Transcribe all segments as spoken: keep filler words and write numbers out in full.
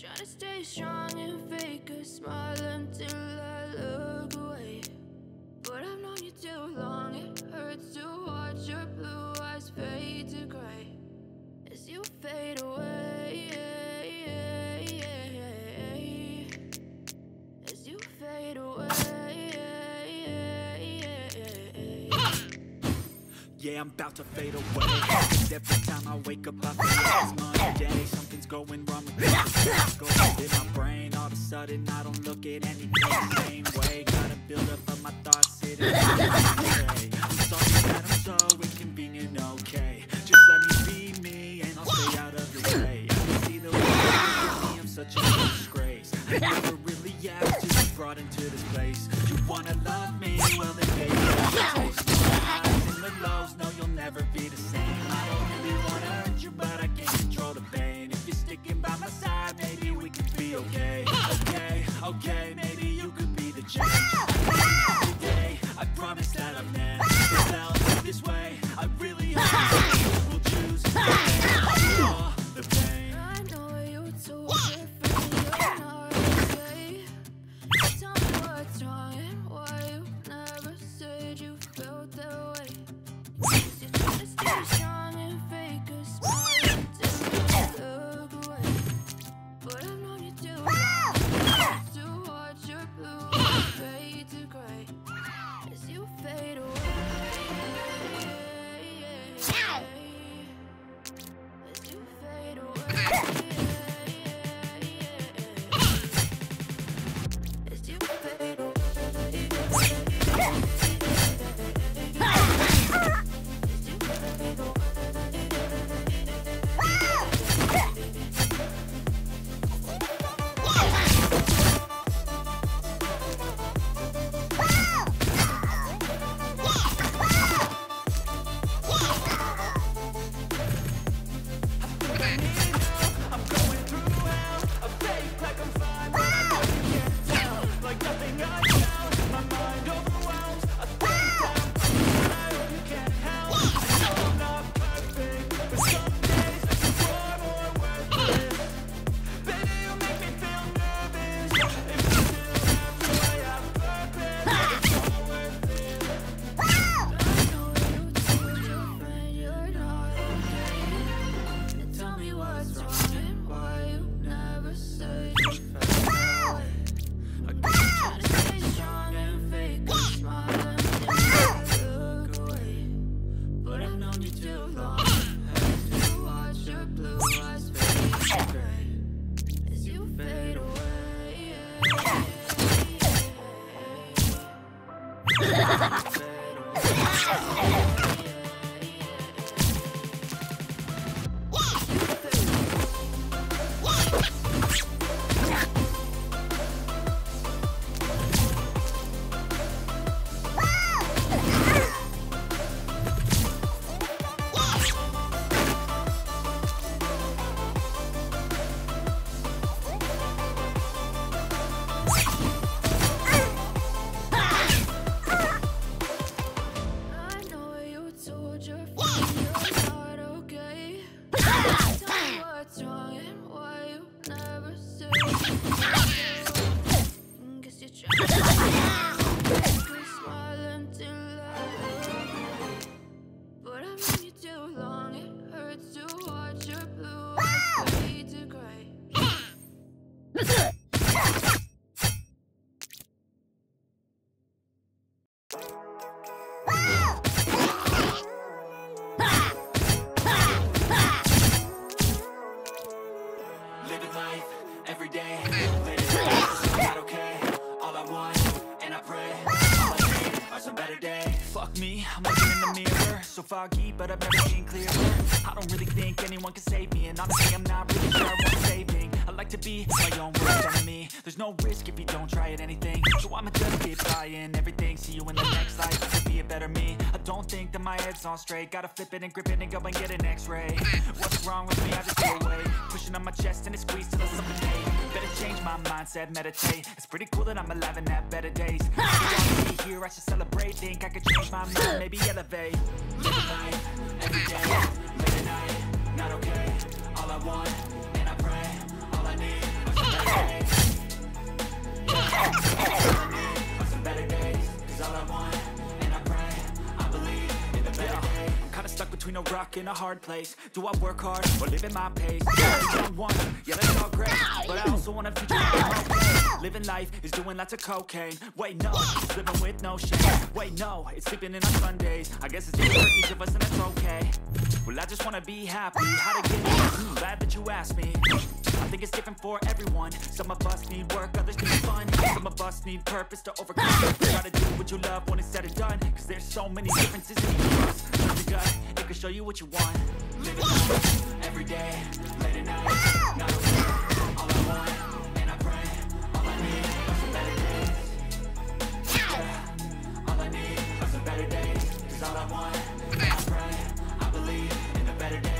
Try to stay strong and fake a smile until I look away. But I've known you too long, it hurts to watch your blue eyes fade to gray as you fade away. As you fade away. Yeah, I'm about to fade away. Every time I wake up I feel it's Monday. Something's going wrong with me. It's going in my brain. All of a sudden I don't look at anything the same way. Gotta build up of my thoughts sitting in the I'm sorry that I'm so inconvenient, okay. Just let me be me and I'll stay out of your way. I can see the way you me, I'm such a disgrace. I never really asked to be brought into this place. You wanna love me, well then pay your taste. Lows, no, you'll never be the same. I don't really want to hurt you, but I can't control the pain. If you're sticking by my side, maybe we could be okay. Okay, okay, maybe you could be the change. Today, I promise that I've never this way. I really hope will choose to all the pain. I know you told me you're not okay. Tell me what's wrong and why you never said you felt that way. Foggy, but I've never seen clearer. I don't really think anyone can save me, and honestly, I'm not really sure what saving. I like to be my own worst enemy. There's no risk if you don't try at anything, so I'ma just keep trying everything. See you in the next life, I could be a better me. I don't think that my head's on straight. Gotta flip it and grip it and go and get an X-ray. What's wrong with me? I just go away. Pushing on my chest and it squeezed till I suffocate. Better change my mindset, meditate. It's pretty cool that I'm alive and have better days. Here, I should celebrate. Think I could change my mind, maybe elevate. Living life, every day, late at night, not okay. All I want, and I pray. All I need are stuck in a hard place. Do I work hard or live at my pace? Young one, yeah, that's all great, but I also want to future. Living life is doing lots of cocaine. Wait, no, it's living with no shame. Wait, no, it's sleeping in on Sundays. I guess it's different for each of us, and that's okay. Well, I just want to be happy. How to get it? Glad that you asked me. I think it's different for everyone. Some of us need work, others need fun. Some of us need purpose to overcome. Try to do what you love when it's said and done, because there's so many differences in each of us. With the gut, it can show you what you want. Living life, every day, late at night, not alone. All I want, and I pray, all I need are some better days. Yeah. All I need are some better days, because all I want, and I pray, I believe in a better day.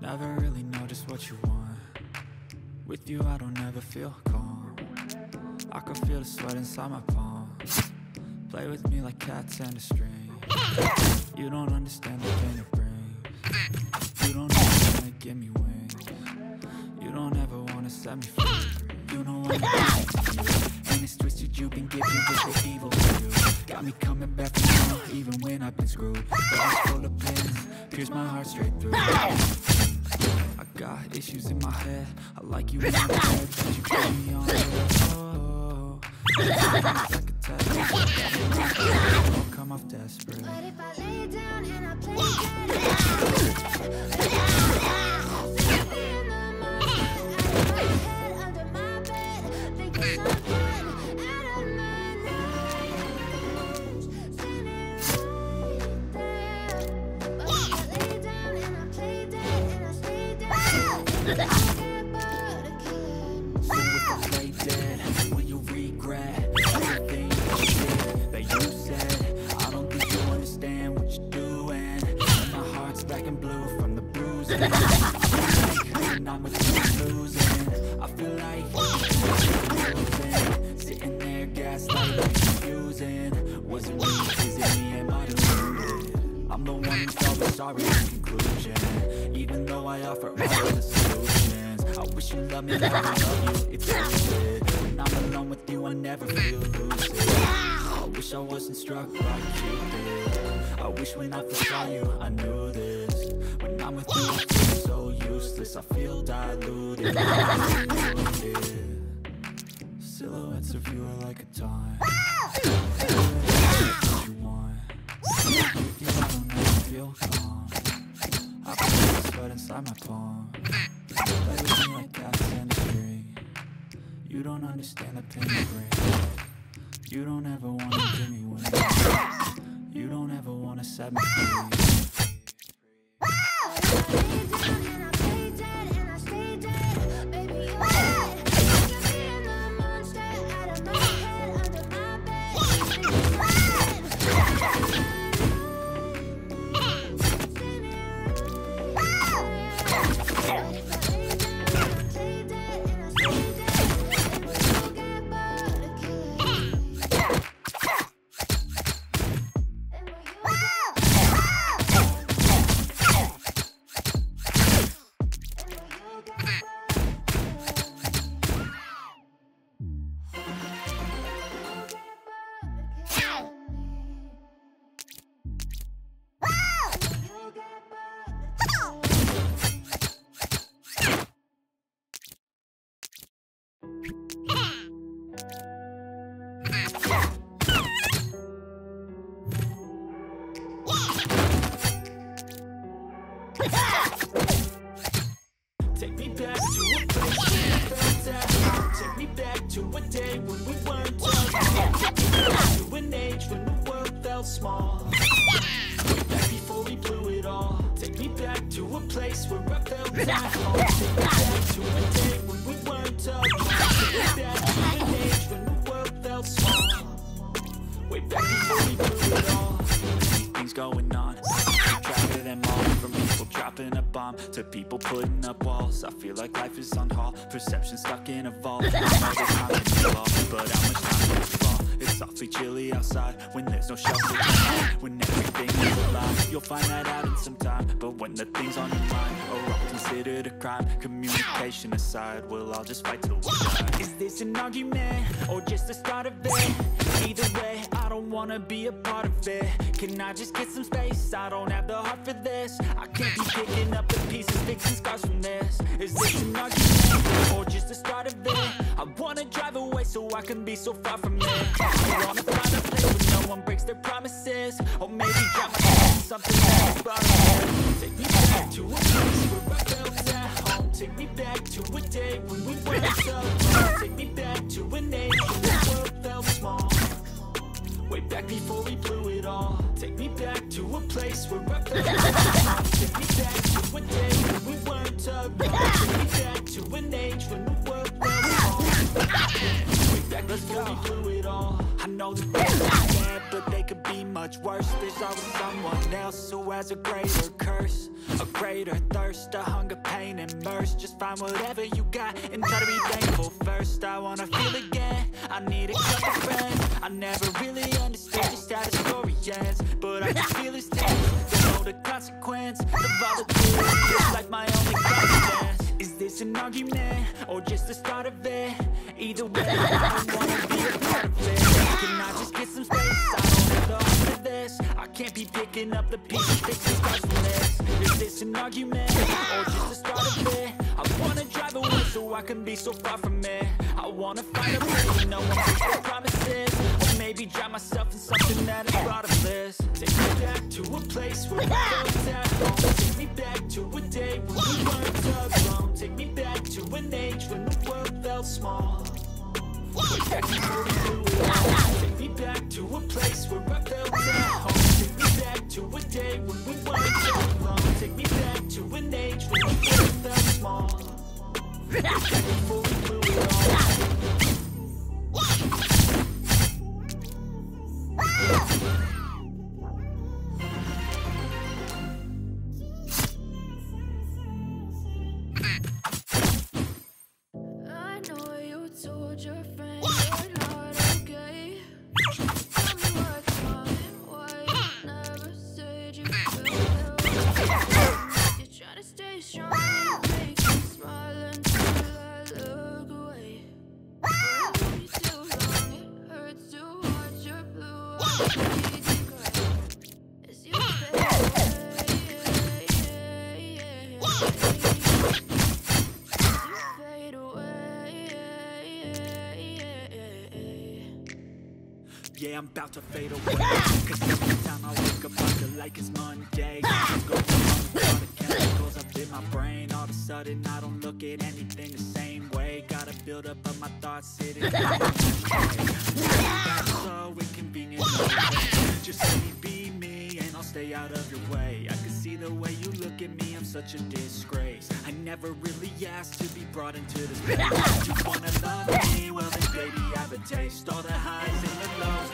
Never really know just what you want. With you I don't ever feel calm. I can feel the sweat inside my palm. Play with me like cats and a string. You don't understand the pain it brings. You don't ever wanna give me wings. You don't ever wanna set me free. You know what I'm and it's twisted, you've been giving with the evil too. Got me coming back now, even when I've been screwed. But I'm full of pins, pierce my heart straight through. Got issues in my head. I like you in my head, but you put me on low. I'll come off desperate. But if I lay down and I play dead out. Aside, we'll all just fight till we die. Is this an argument or just the start of it? Either way, I don't wanna be a part of it. Can I just get some space? I don't have the heart for this. I can't be picking up the pieces, fixing scars from this. Is this an argument or just the start of it? I wanna drive away so I can be so far from it. I wanna find a place where no one breaks their promises, or maybe drop my head in something else. But take me back to a place where I felt at home. Take me back to a day when we weren't so long. Take me back to an age when the world felt small. Way back before we blew it all. Take me back to a place where I felt wrong. Take me back to a day when we weren't alone. Take me back to an age when the world felt small. Way back before we blew it all. I know the world is bad, but they could be much worse. There's always someone else who has a greater curse, a greater thirst, a hunger, pain, and mercy. Just find whatever you got and try to be thankful first. I wanna feel again, I need a couple friends. I never really understood just how the story ends, but I can feel it's tense. Don't know the consequence of all the things. It's like my only consequence. Is this an argument or just the start of it? Either way, I don't wanna be a part of it. Can I just get some space? I don't have the heart for this. I can't be picking up the pieces, fixing scars from this. this an argument? Or just a start of it? I wanna drive away so I can be so far from it. I wanna find a place, no one makes no promises. Or maybe drive myself in something that is profitless. Take me back to a place where we felt at home. Take me back to a day when we weren't alone. Take me back to an age when the world felt small. Take me back to a place where I felt at home. Take me back to a day when we weren't alone. Take me back to an age when the world felt small. Take me fully through it all. Yeah, I'm about to fade away. Cause every time I wake up I feel like it's Monday. Things go wrong with all the chemicals up in my brain. All of a sudden I don't look at anything the same way. Gotta build up of my thoughts sitting in my head. So inconvenient. Just let me be me and I'll stay out of your way. I can see the way you look at me, I'm such a disgrace. I never really asked to be brought into this place. You wanna love me? Well then baby I have a taste. All the highs and the lows,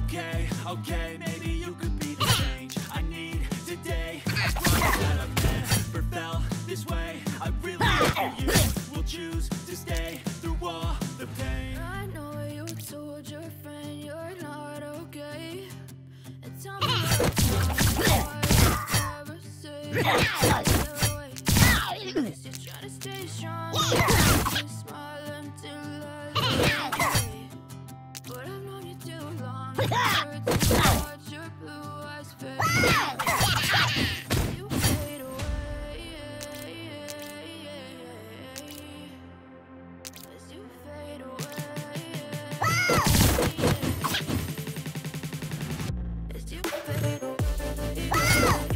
okay, okay, maybe you could be the change I need today. I promise that I've never felt this way. I really love you, will choose to stay through all the pain. I know you told your friend you're not okay. And tell me why you never say it that way. Cause you're trying to stay strong. You smile until I look away. But I've known you too long. It's hard to watch your blue eyes fade. You fade away. As you fade away. As you fade away. It's too hard to grey.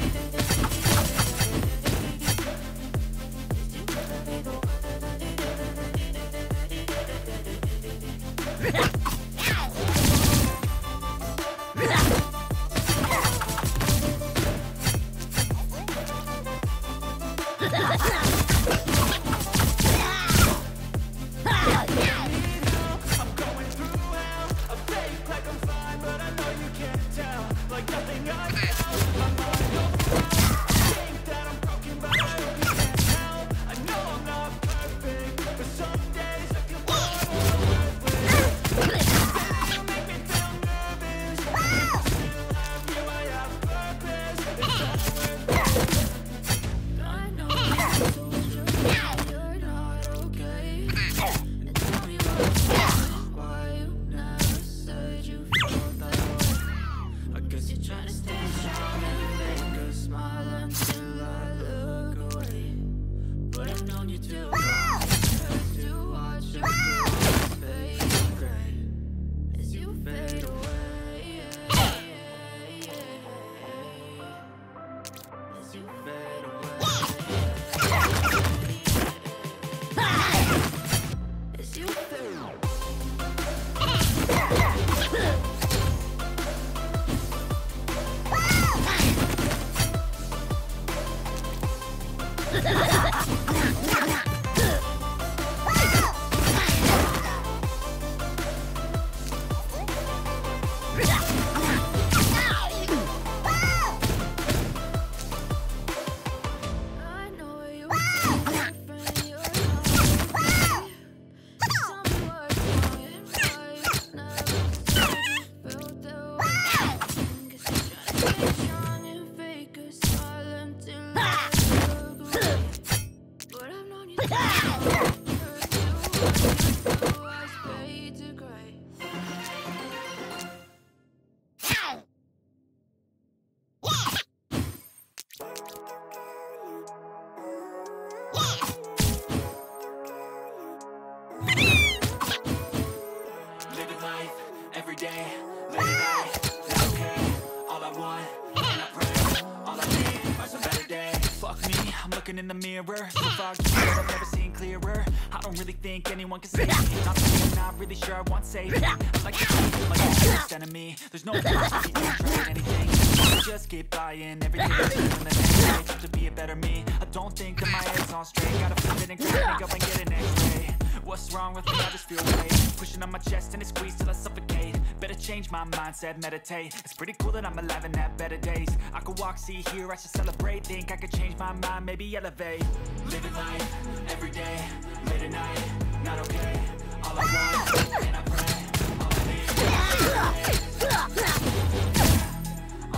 out here, I've never seen clearer. I don't really think anyone can see me. Not I'm not really sure I want saving. I'm like the like worst enemy. There's no point in trying anything. I just keep buying everything and then just to be a better me. I don't think that my head's on straight. Gotta flip it and crank up and get an X-ray. What's wrong with me? I just feel weight pushing on my chest and it squeezes till I suffocate. Better change my mindset, meditate. It's pretty cool that I'm alive and have better days. I could walk, see, hear, I should celebrate. Think I could change my mind, maybe elevate. Living life, every day, late at night, not okay. All I want, and I pray. All I need, all I need, all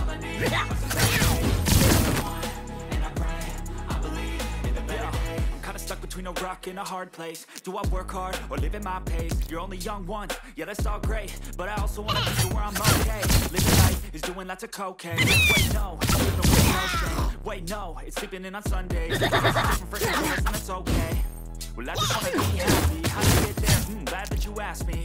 I need. Stuck between a rock and a hard place. Do I work hard or live at my pace? You're only young once, yeah that's all great, but I also want to be where I'm okay. Living life is doing lots of cocaine. Wait no, I'm living with no shame. Wait no, it's sleeping in on Sundays. It's different for every person, that's okay. Well I just want to be happy. How to get there? Hmm, glad that you asked me.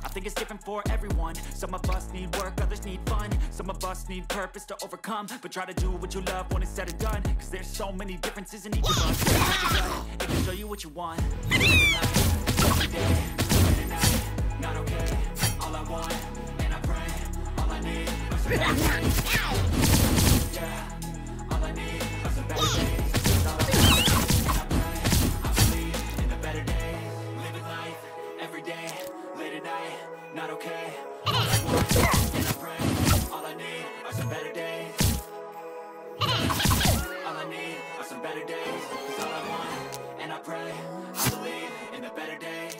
I think it's different for everyone. Some of us need work, others need fun. Some of us need purpose to overcome. But try to do what you love when it's said and done. Cause there's so many differences in each of us. It can show you what you want. Living life, every day, late at night, not okay. All I want, and I pray. All I need are some better days. Yeah, all I need are some better days. It's all I want, and I pray. I believe in a better day. Living life, every day, late at night, not okay. All I want, and I pray. All I need are some better days. All I need are some better days. Cause all I want, and I pray. I believe in the better days.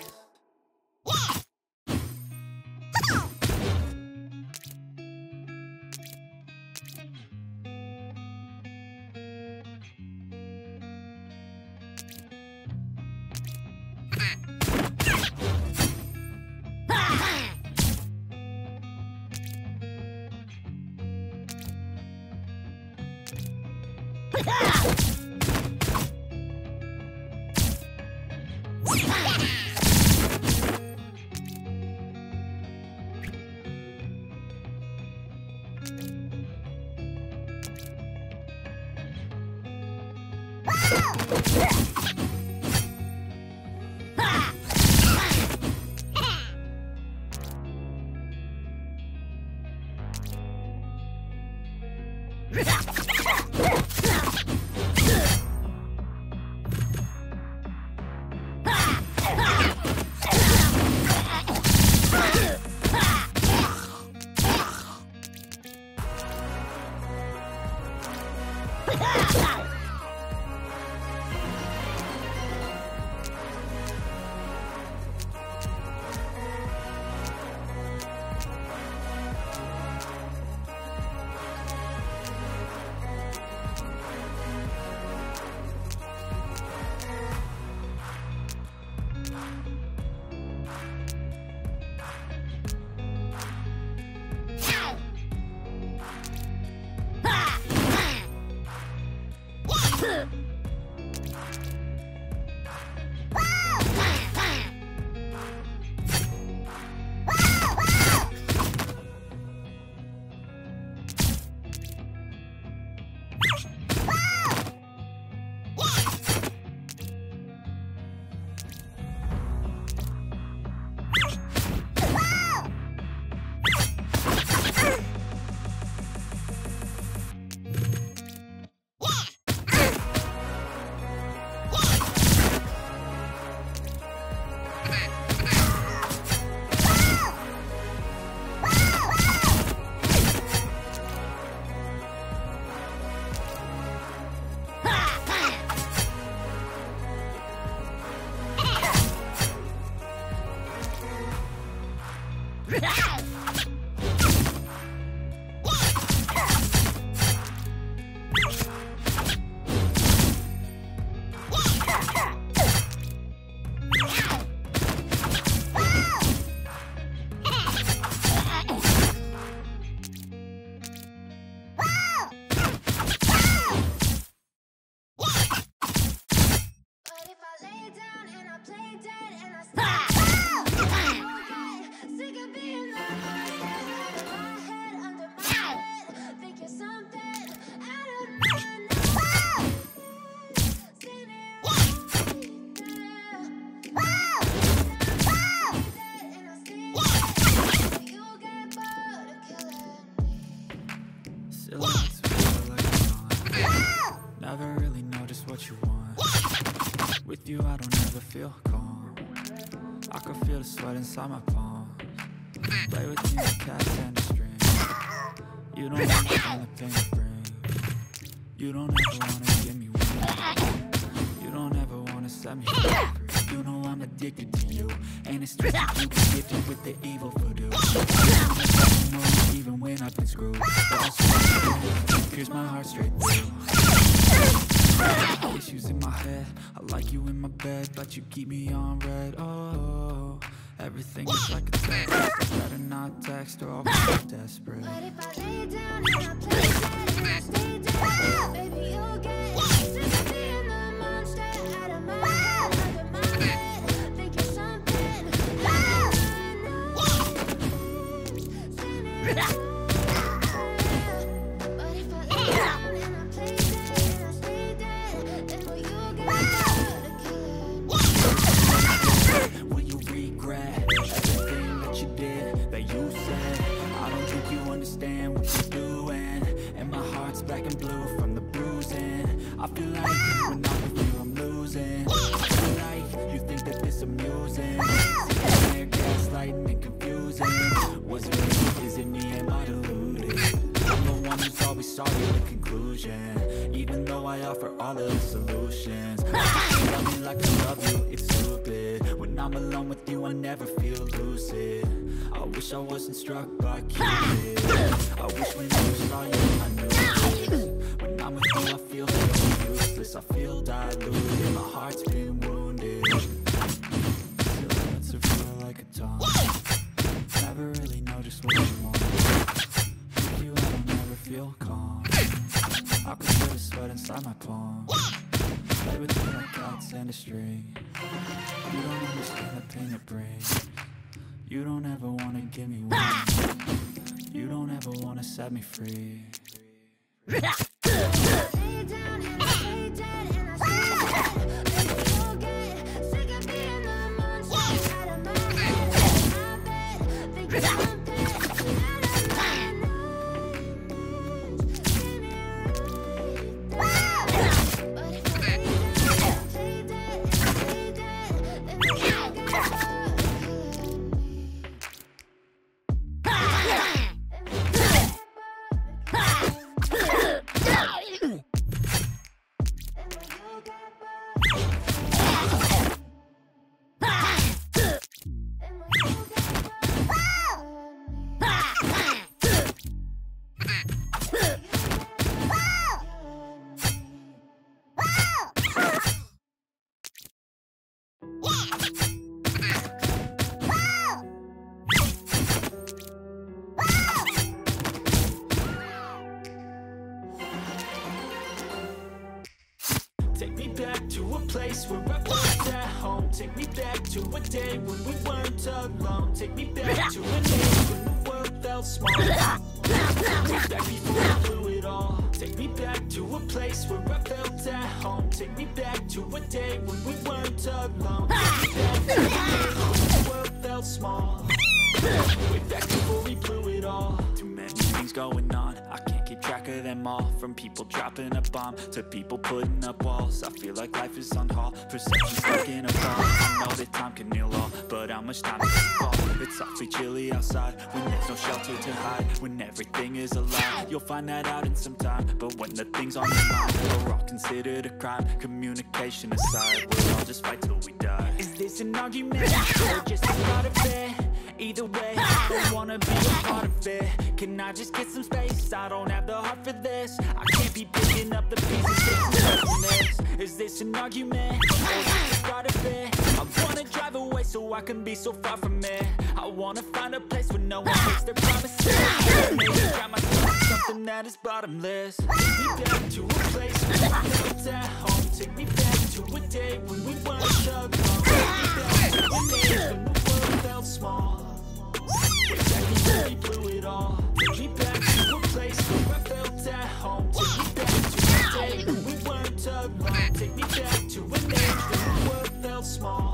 Yeah. What? With you I don't ever feel calm. I can feel the sweat inside my palms. Play with me like cats and a string. You don't understand the pain it brings. You don't ever wanna give me wings. You don't ever wanna set me free. You know I'm addicted to you, and it's twisted you can get you with the evil voodoo. Even when I've been screwed, here's my heart straight through. Issues in my head, I like you in my bed, but you keep me on red. Oh, everything is like a test. I better not text or I'll be desperate. But if I lay down and I play dead and I stay dead, baby, you'll get sick of being the monster out of my head, out of my head. I think you're something. I'm not enough. Even though I offer all of the solutions, tell me like I love you, it's stupid. When I'm alone with you, I never feel lucid. I wish I wasn't struck by Cupid. I wish when you saw you, I knew. When I'm with you, I feel so useless. I feel diluted, my heart's been wounded. Silhouettes are feel like a taunt. Never really know just what you want. With you, I don't ever feel calm. I can feel the sweat inside my palm. Play with me like cats and a string. You don't understand the pain it brings. You don't ever wanna give me wings. You don't ever wanna set me free. Where I was at home, take me back to a day when we weren't alone. Take me back to a day when the world felt small. Back before I blew it all. Take me back to a place where I felt at home. Take me back to a day when we weren't alone. Take me back to a day when the world felt small. Way back before we blew it all. Too many things going on, I can't keep track of them all. From people dropping a bomb to people putting up walls. I feel like life is on hold, perception's stuck in a ball. I know that time can heal all, but how much time does it fall? It's awfully chilly outside when there's no shelter to hide. When everything is a lie, you'll find that out in some time. But when the things on your mind, we're all considered a crime. Communication aside, we'll all just fight till we die. Is this an argument or just a part of it? Either way, I wanna be a part of it. Can I just get some space? I don't have the heart for this. I can't be picking up the pieces. Is this an argument? Or just a part of it? I wanna drive away so I can be so far from it. I wanna find a place where no one makes their promises. Maybe grab myself something that is bottomless. Take me back to a place where I felt at home. Take me back to a day when we weren't alone. Take me back to a day when the world felt small. Exactly, we blew it all. Take me back to a place where I felt at home. Take me back to a day when we weren't alone. Take me back to an age when the world felt small.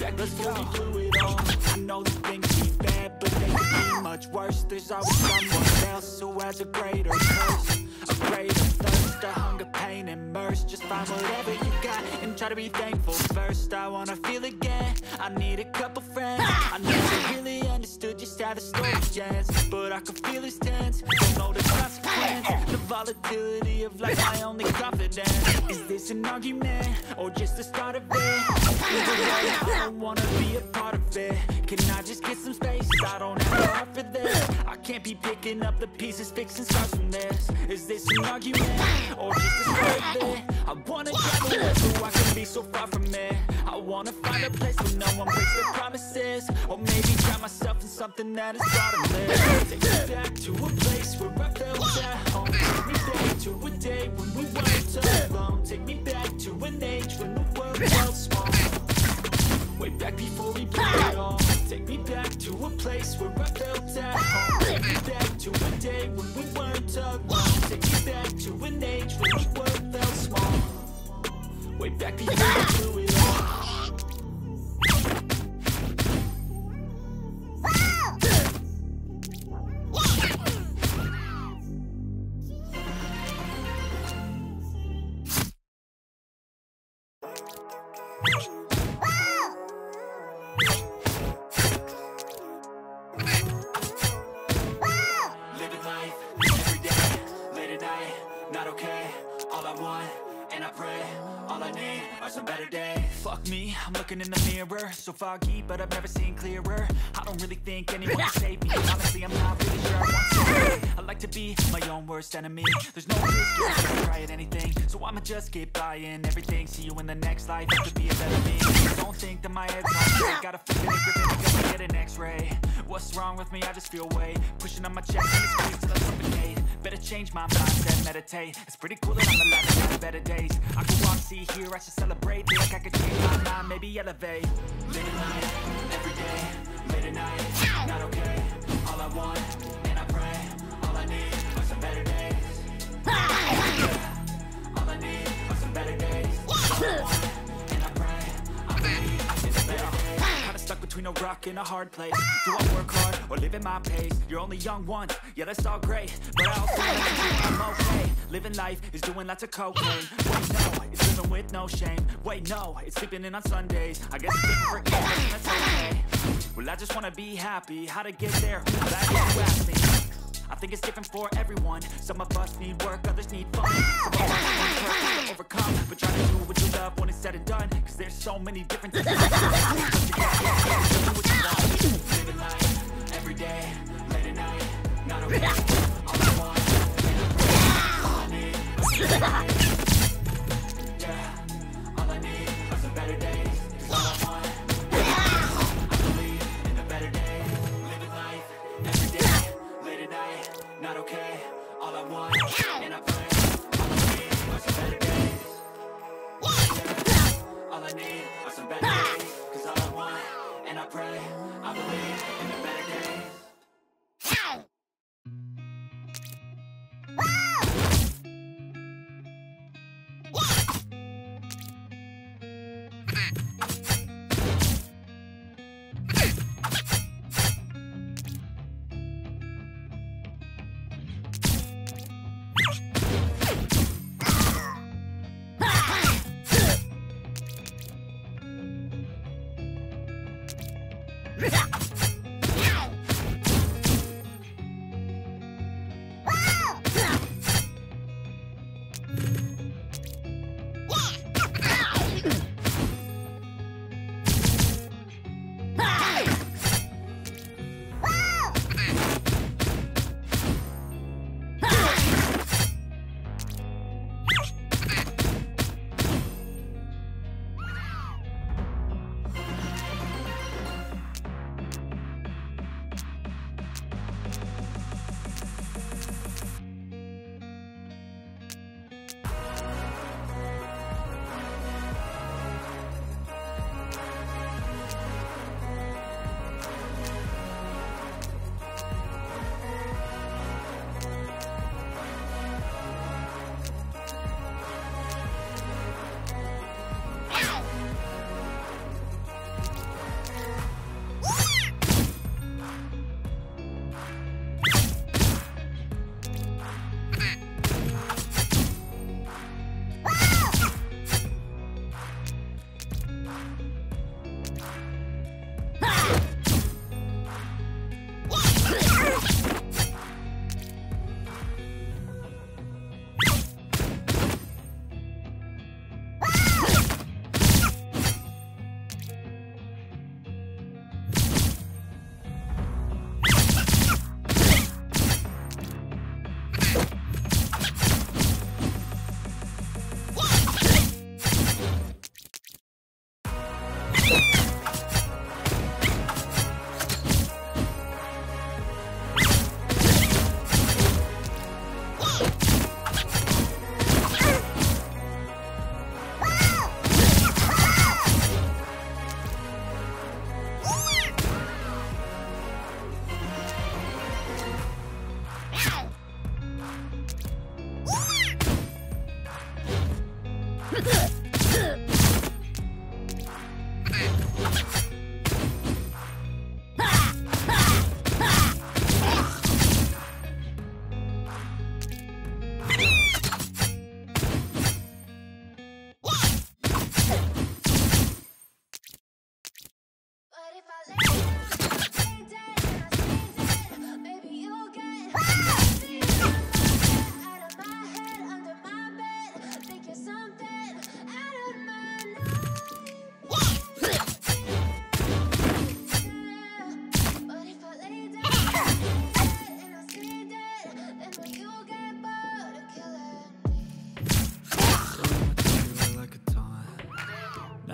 Back before we blew it all. I know the things be bad, but they can be much worse. There's always someone else who has a greater curse, a greater thirst, a hunger, pain, and mercy. Just find whatever you got and try. gotta be thankful first. I wanna feel again. I need a couple friends. I never really understood just how the story ends, but I could feel his tense. You know the consequence, the volatility of life. My only confidence is this an argument or just the start of it? Either way, I don't wanna be a part of it. Can I just get some space? I don't have a heart for this. I can't be picking up the pieces, fixing scars from this. Is this an argument or just the start of it? I wanna travel away so I can be so far from it. I wanna find a place where no one breaks their promises, or maybe drown myself in something that is bottomless. Take me back to a place where I felt at home. Take me back to a day when we weren't alone. Take me back to an age when the world felt small, way back before we blew it all. Take me back to a place where I felt at home. Take me back to a day when we weren't alone. Take me back to an age when the world felt small, way back before we blew it all. In the mirror, so foggy, but I've never seen clearer. I don't really think anyone can save me. Honestly, I'm not really sure I want to. I like to be my own worst enemy. There's no risk, I'm try at anything, so I'ma just get buying everything. See you in the next life, I could be a better me. Don't think that my head's on straight. Gotta flip it and grip it until I get an x-ray. What's wrong with me? I just feel weight pushing on my chest and it's squeezed till I suffocate. Better change my mindset, meditate. It's pretty cool that I'm alive and have better days. I could walk, see, hear, I should celebrate. Feel like I could change my mind, maybe elevate. Living life, every day, late at night, not okay. All I want, and I pray, all I need are some better days. All I need are some better days. All I want, and I pray, all I need is better days. Stuck between a rock and a hard place. Do I work hard or live at my pace? You're only young once, yeah that's all great, but I also I'm okay. Living life is doing lots of cocaine. Wait no, it's living with no shame. Wait no, it's sleeping in on Sundays. I guess it's different for everything, that's okay. Well I just wanna be happy, how to get there, but I can't ask me. I think it's different for everyone. Some of us need work, others need fun. Some of us need work to overcome, but try to do what you love when it's said and done, cause there's so many different things. Living life, every day, late at night, not okay. All I want, all I need are some better days. Yeah, all I need are some better days. All I want, I believe in a better day. Living life, every day, late at night, not okay. All I want, and I pray, all I need are some better days. Yeah. All I need are some better days. Cause all I want, and I pray, I believe in a better day.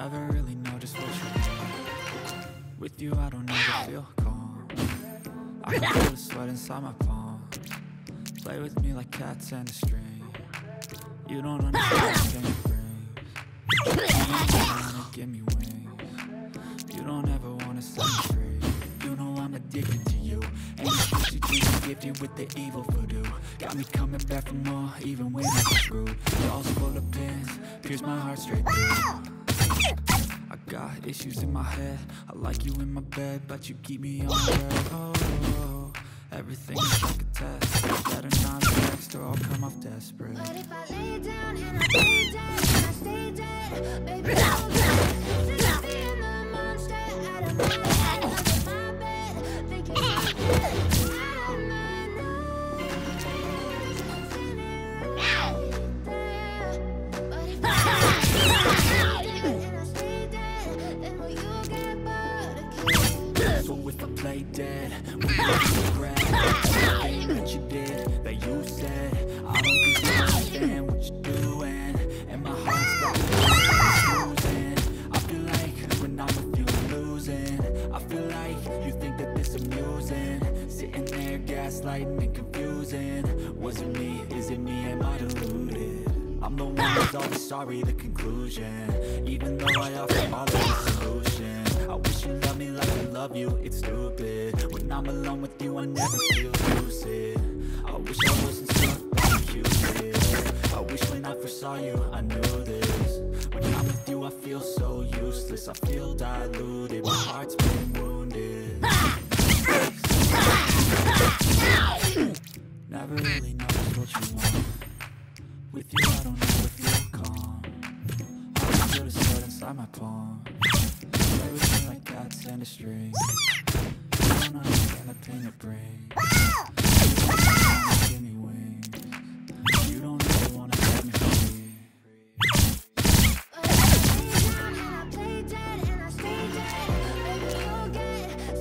Never really know just what you want. With you I don't ever feel calm. I can feel the sweat inside my palm. Play with me like cats and a string. You don't understand what it brings. You wanna give me wings. You don't ever wanna set me free. You know I'm addicted to you. And it's what you do, you're gifted with the evil voodoo. Got me coming back for more, even when I'm screwed. Dolls full of pins, pierce my heart straight through. I got issues in my head. I like you in my bed, but you keep me on red. Oh, everything is like a test. Better not text or I'll come off desperate. But if I lay down and I lay down and I stay dead, baby, I'll die. Since I'm seeing the monster out of my head, under my bed, thinking I'm good. If I play dead, we don't regret everything that you did, that you said. I don't think you understand what you're doing, and my heart's losing. I feel like when I'm with you, I'm losing. I feel like you think that this is amusing. Sitting there gaslighting and confusing. Was it me? Is it me? Am I deluded? I'm the one who's always sorry, the conclusion. Even though I offer all of the solutions. I wish you loved me like I love you, it's stupid. When I'm alone with you, I never feel lucid. I wish I wasn't stuck like Cupid. I wish when I first saw you, I knew this. When I'm with you, I feel so useless. I feel diluted, my heart's been wounded. Never really know what you want. With you, I don't know if you're calm. I can feel the sweat inside my palm. Play with me like cats and a string. You don't understand the pain it brings. You don't wanna give me wings. You don't ever wanna set me free. But if I play down and I play dead and I stay dead, baby, you'll get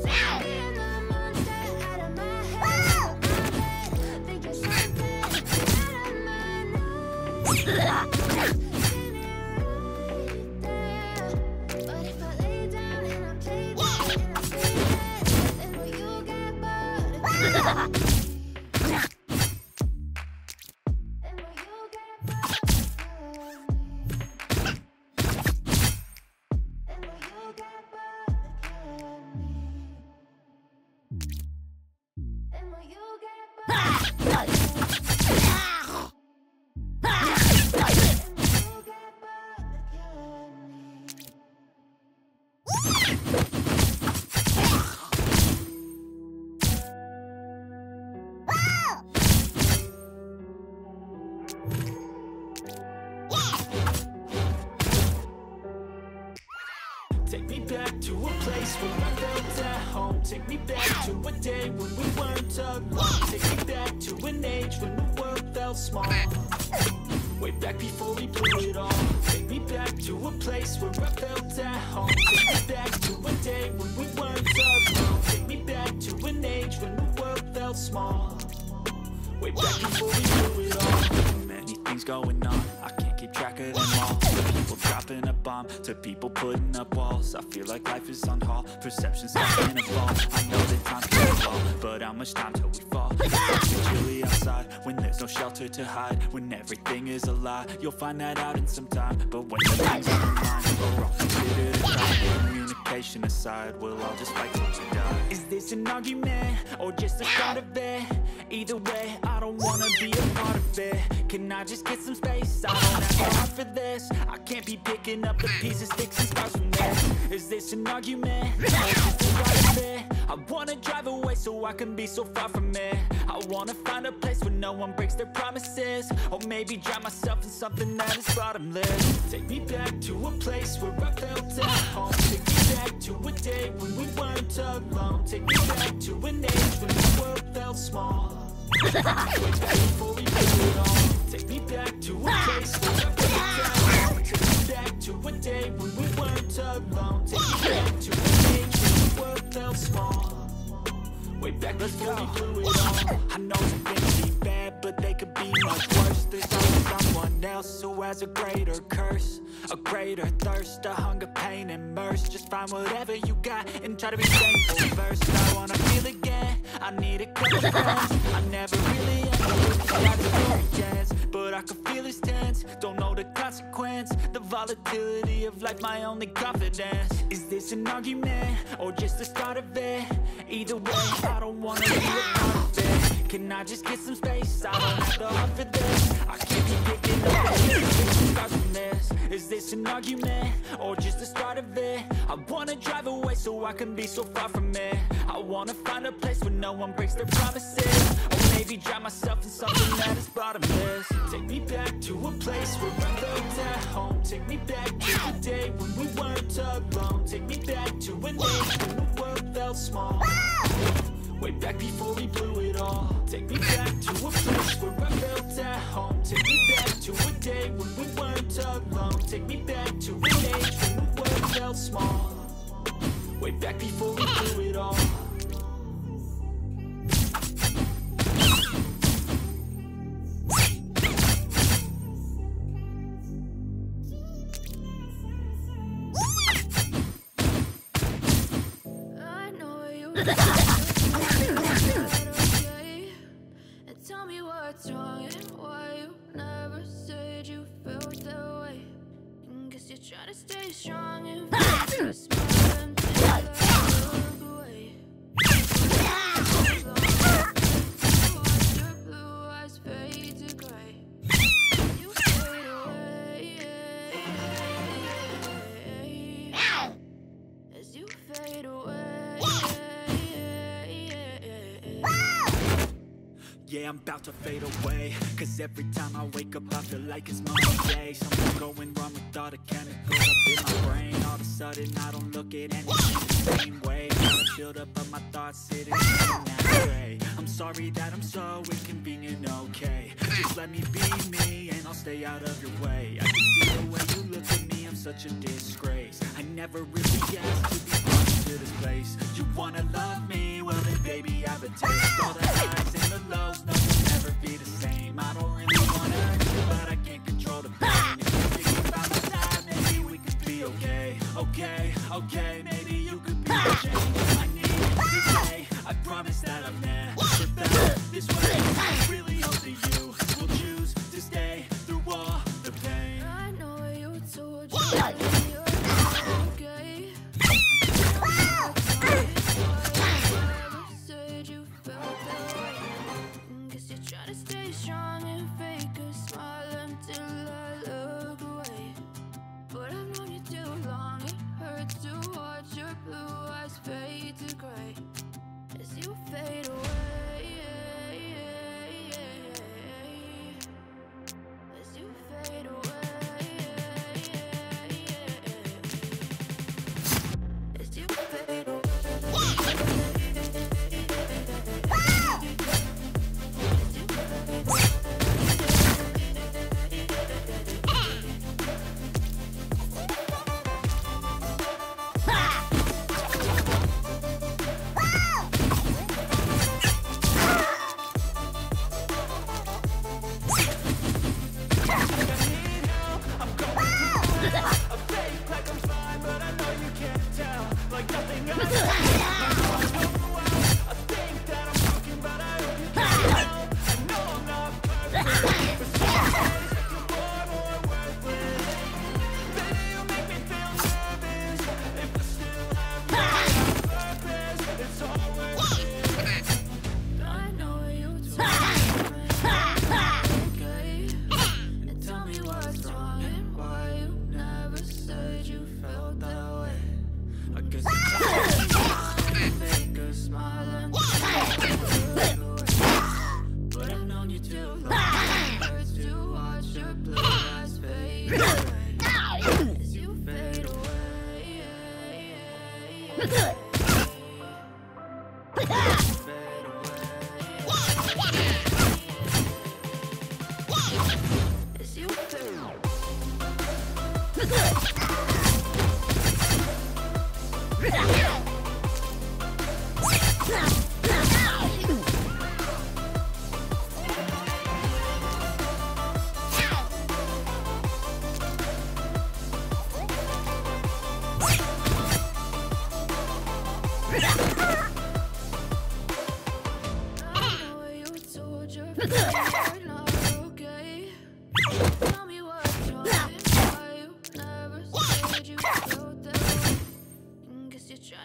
sick in the monster out of my head, my bed, thinking something out of my nose. Take me back to a place where I felt at home. Take me back to a day when we weren't alone. Take me back to an age when the world felt small. Way back before we blew it all. Take me back to a place where I felt at home. Take me back to a day when we weren't alone. Take me back to an age when the world felt small. Way back before we blew it all. Many things going on, I can't keep track of them all. People dropping a bomb, to people putting up walls. I feel like life is on hold, perception's not gonna fall. I know that time can fall, but how much time till we fall? It's chilly outside, when there's no shelter to hide. When everything is a lie, you'll find that out in some time. But when the things are in line, we're all considered a crime. Communication aside, we'll all just fight till we die. Is this an argument, or just a start of it? Either way, I don't wanna be a part of it. Can I just get some space? I don't have time for this. I can't be picking up the pieces, fixing scars from there. Is this an argument? Or just a part of it? I wanna drive away so I can be so far from it. I wanna find a place where no one breaks their promises. Or maybe drown myself in something that is bottomless. Take me back to a place where I felt at home. Take me back to a day when we weren't alone. Take me back to an age when the world felt small. Way back before we blew it all. Take me back to a place where I felt at home. Take me back to a day when we weren't alone. Take me back to an age when the world felt small. Way back before we blew it all. I know it's gonna be bad. but they could be much worse. There's always someone else who has a greater curse, a greater thirst, a hunger, pain, and mercy. Just find whatever you got and try to be thankful first. I wanna feel again, I need a couple friends. I never really am, but I can feel his tense. Don't know the consequence, the volatility of life, my only confidence. Is this an argument, or just the start of it? Either way, I don't wanna be a part of it. Can I just get some space? I don't have the heart for this. I can't keep picking up from this. Is this an argument, or just the start of it? I wanna drive away so I can be so far from it. I wanna find a place where no one breaks their promises. Or maybe drown myself in something that is bottomless. Take me back to a place where I felt at home. Take me back to the day when we weren't alone. Take me back to an age when the world felt small. Way back before we blew it all. Take me back to a place where I felt at home. Take me back to a day when we weren't alone. Take me back to an age when the world felt small. Way back before we blew it all. Yeah, I'm about to fade away, cause every time I wake up I feel like it's Monday. Something's going wrong with all the chemicals up in my brain. All of a sudden I don't look at anything the same way. I build up of my thoughts sitting in that way. I'm sorry that I'm so inconvenient, okay. Just let me be me and I'll stay out of your way. I can see the way you look at me, I'm such a disgrace. I never really asked to be brought to this place. You wanna love me? Well then baby I have a taste. All the highs and the lows, no, will never be the same. I don't really wanna hurt you, but I can't control the pain. If you think about the time, maybe we could be okay. Okay, okay, maybe you could be the change I need today. I promise that I've never felt this way. I really hope that you will choose to stay through all the pain. I know you told you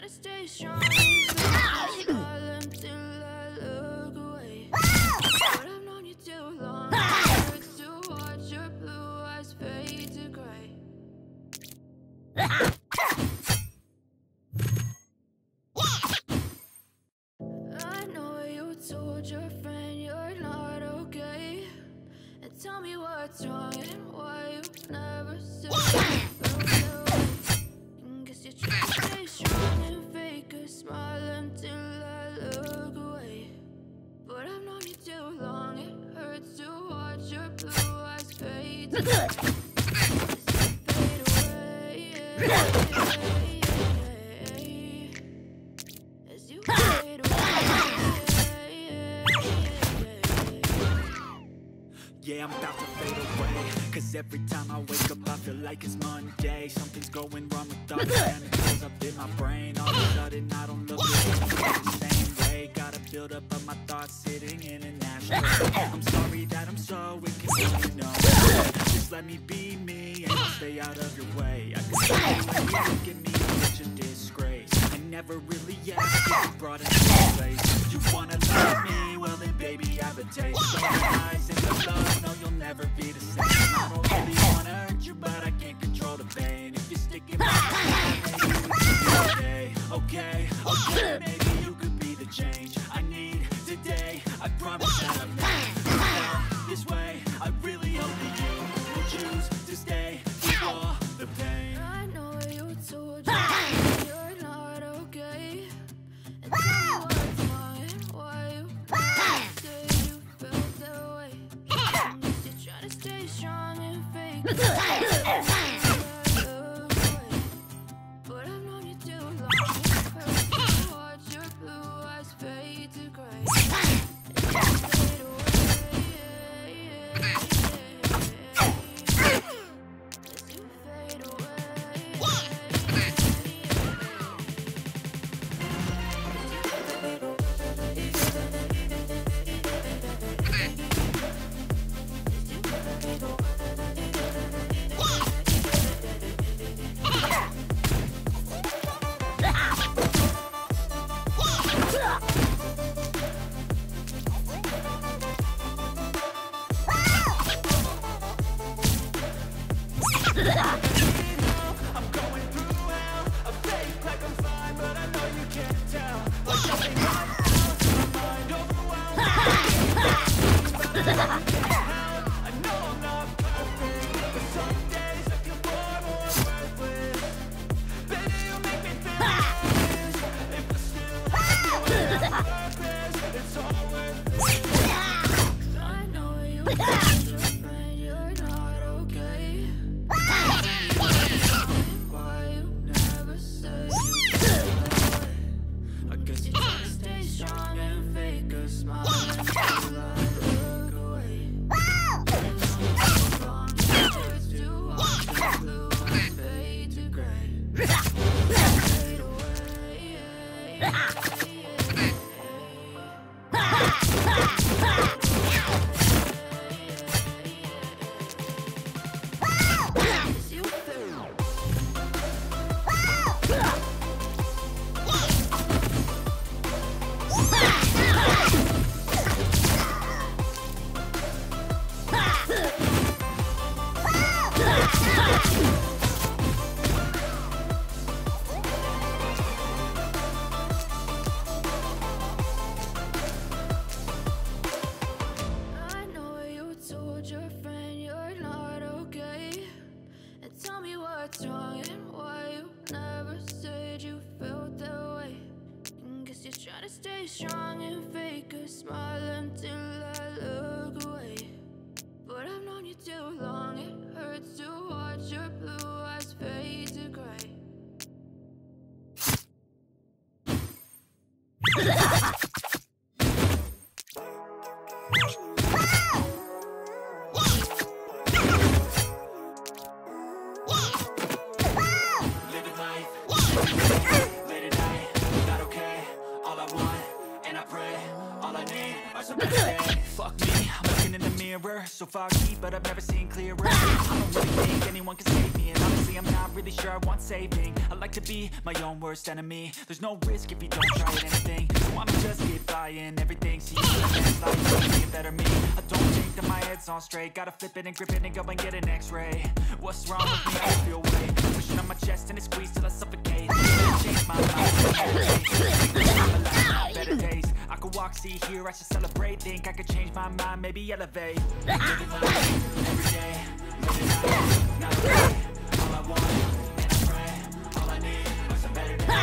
stay strong. Tell me what's wrong and why you never said it. Guess you try to stay strong and fake a smile until I look away. But I've known you too long, it hurts to watch your blue eyes fade away. Yeah, I'm about to fade away, cause every time I wake up I feel like it's Monday. Something's going wrong with all the chemicals up in my brain. All of a sudden I don't look at the same way. Gotta build up of my thoughts sitting in an ashtray. I'm sorry that I'm so inconvenient, no. Just let me be me and I'll stay out of your way. I can see you look at me in such a disgrace. I never really asked to be brought into this place. You wanna love me? Well then baby I have a taste. Don't rise and the love. Never be the same. I don't really wanna hurt you, but I can't control the pain. If you're sticking by me, okay, okay, maybe you could be the change I need today. I promise that I'm not this way. I really hope that you will choose to stay through all the pain. I know you told you you're not okay. And what's wrong and why you say you felt that way. Trying to stay strong and fake it. But I've known you too long. Perfect. Watch your blue eyes fade to gray. Fade away. As you fade away. What's wrong and why you never said you felt that way? Guess you're trying to stay strong and fake a smile until I look away. But I've known you too long, it hurts to watch your blue eyes fade to gray. Fuck me, I'm looking in the mirror. mirror. So foggy, but I've never seen clearer. I don't really think anyone can save me, and honestly I'm not really sure I want saving. I like to be my own worst enemy. There's no risk if you don't try at anything, so I'ma just get by in everything. See, it's like something better me. I don't think that my head's on straight. Gotta flip it and grip it and go and get an x-ray. What's wrong with me? I feel weight pushing on my chest and it squeezed till I suffocate. Change my life, better days. I could walk, see, hear, I should celebrate. Think I could change my mind, maybe elevate. Living my life, every day, living my life, not today. All I want, and I pray, all I need are some better days. All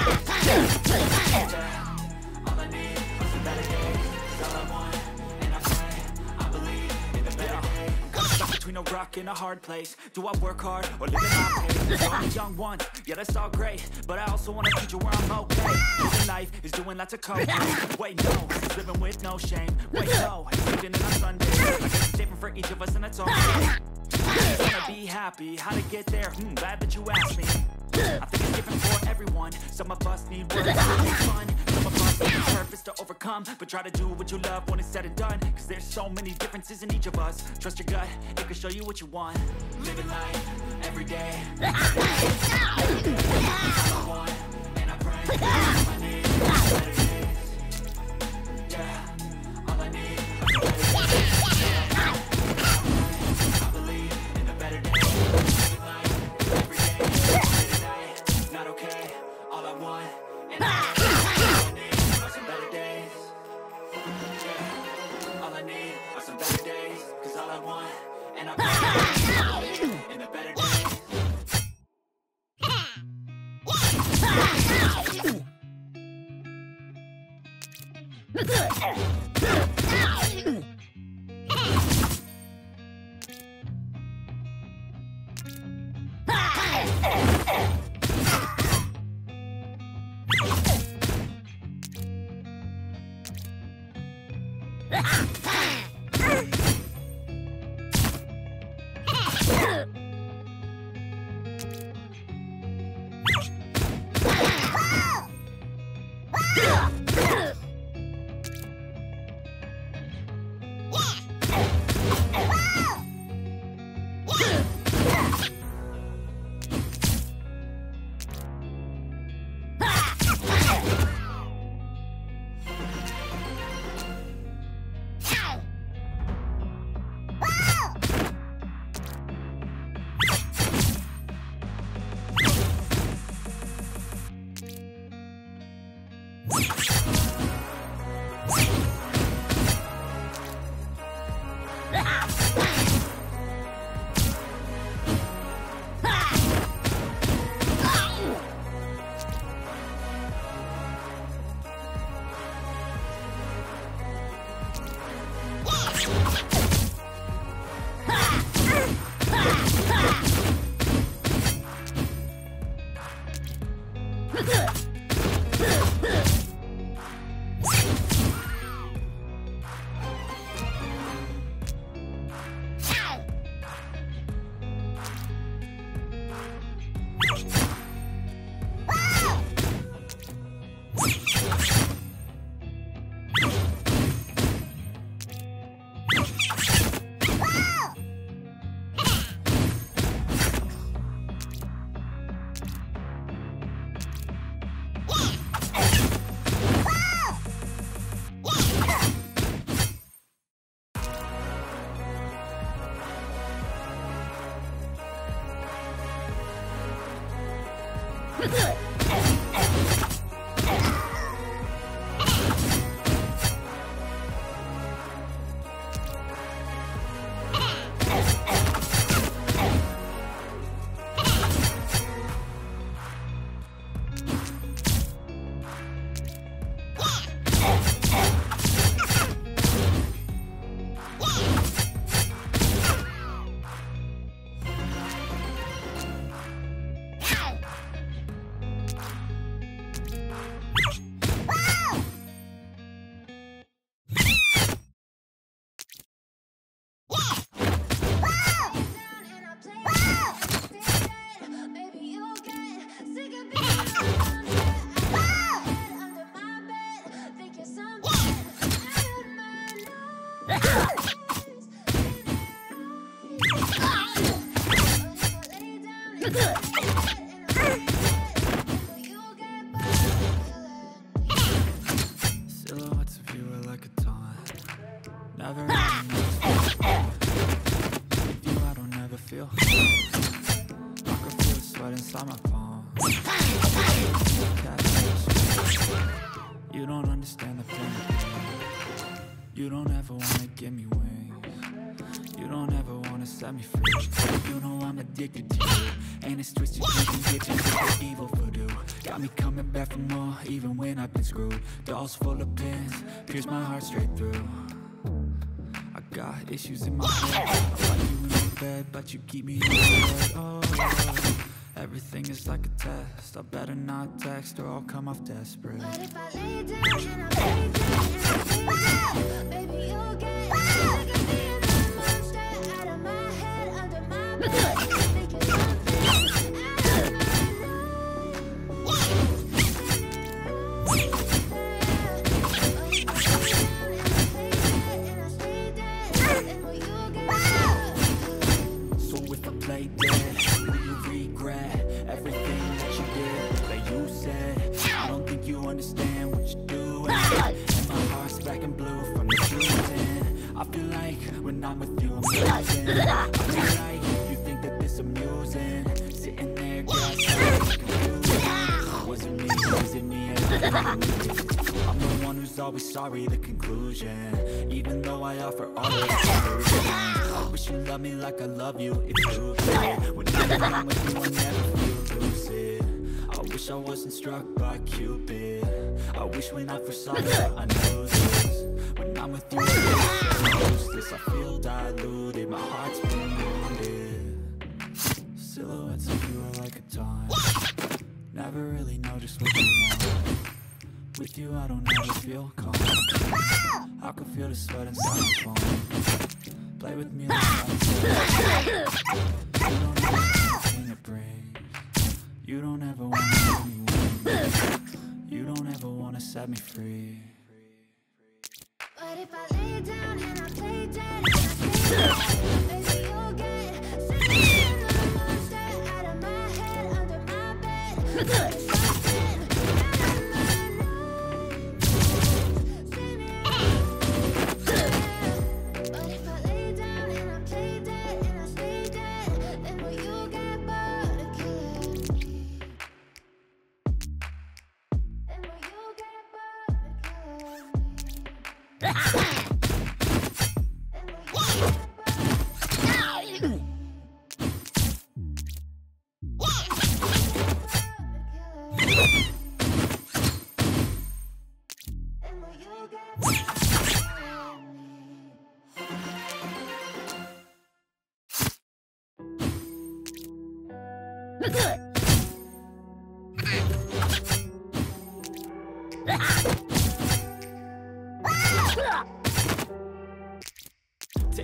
I need are some better days. All I want, and I pray, I believe in the better days. I'm stuck between a rock and a hard place. Do I work hard, or live in my pain? I'm a young one, yeah, that's all great, but I also want a future where I'm okay. Life is doing lots of coping. Wait, no, it's living with no shame. Wait, no, it's living in a Sunday. I guess it's different for each of us, and that's all. I just wanna be happy. How to get there? Hmm, glad that you asked me. I think it's different for everyone. Some of us need work, some need fun. Some of us need a purpose to overcome. But try to do what you love when it's said and done, cause there's so many differences in each of us. Trust your gut, it can show you what you want. Living life, every day. I want, and I pray. Let's go! Silhouettes of you are like a taunt. Never with you I don't ever feel. I can feel sweat inside my palm. You don't understand the pain. You don't ever wanna give me wings. You don't ever wanna set me free. You know I'm addicted to you, and it's twisted, you can get you evil voodoo. Got me coming back for more, even when I've been screwed. Dolls full of pins, pierce my heart straight through. I got issues in my head. I want you in my bed, but you keep me in my head. Oh, everything is like a test. I better not text or I'll come off desperate. What if I lay down and I lay down and I lay down? Baby, you'll get sick of me and the monster out of my head, under my bed. I'm the one who's always sorry, the conclusion. Even though I offer all the solutions. Wish you loved me like I love you, it's true. When I'm with you, I never feel lucid. I wish I wasn't struck by Cupid. I wish when I first saw you, I knew this. When I'm with you, I'm useless. I feel diluted, my heart's been wounded. Silhouettes of you are like a taunt. Never really know just what you want. With you I don't ever feel calm. I can feel the sweat inside my palm. Play with me like I said. You don't ever want me to bring. You don't ever want to give me wings. You don't ever want to set me free. But if I lay down and I play dead and I play dead, baby, you'll get sick of the monster out of my head, under my bed. Take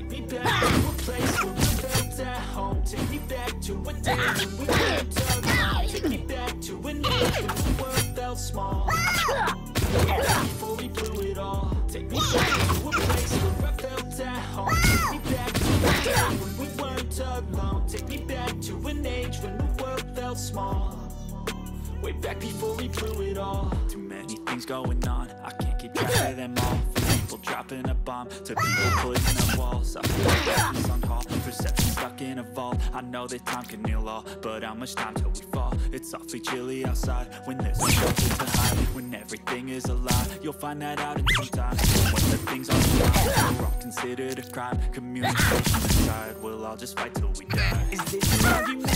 me back to a place where we felt at home. Take me back to a day when we felt alone. Take me back to an age when the world felt small. Before we blew it all. Take me back to a place where I felt at home. Take me back to a day when we weren't alone. Take me back to an age when the world felt small. Way back before we blew it all. Too many things going on, I can't keep track of them all. Dropping a bomb to people putting up walls. I feel like it's on hold, perception stuck in a vault. I know that time can heal all, but how much time till we fall? It's awfully chilly outside when there's no shelter to hide. When everything is a lie, you'll find that out in some time. When the things are wrong, we're all considered a crime. Communication aside, we'll all just fight till we die. Is this an argument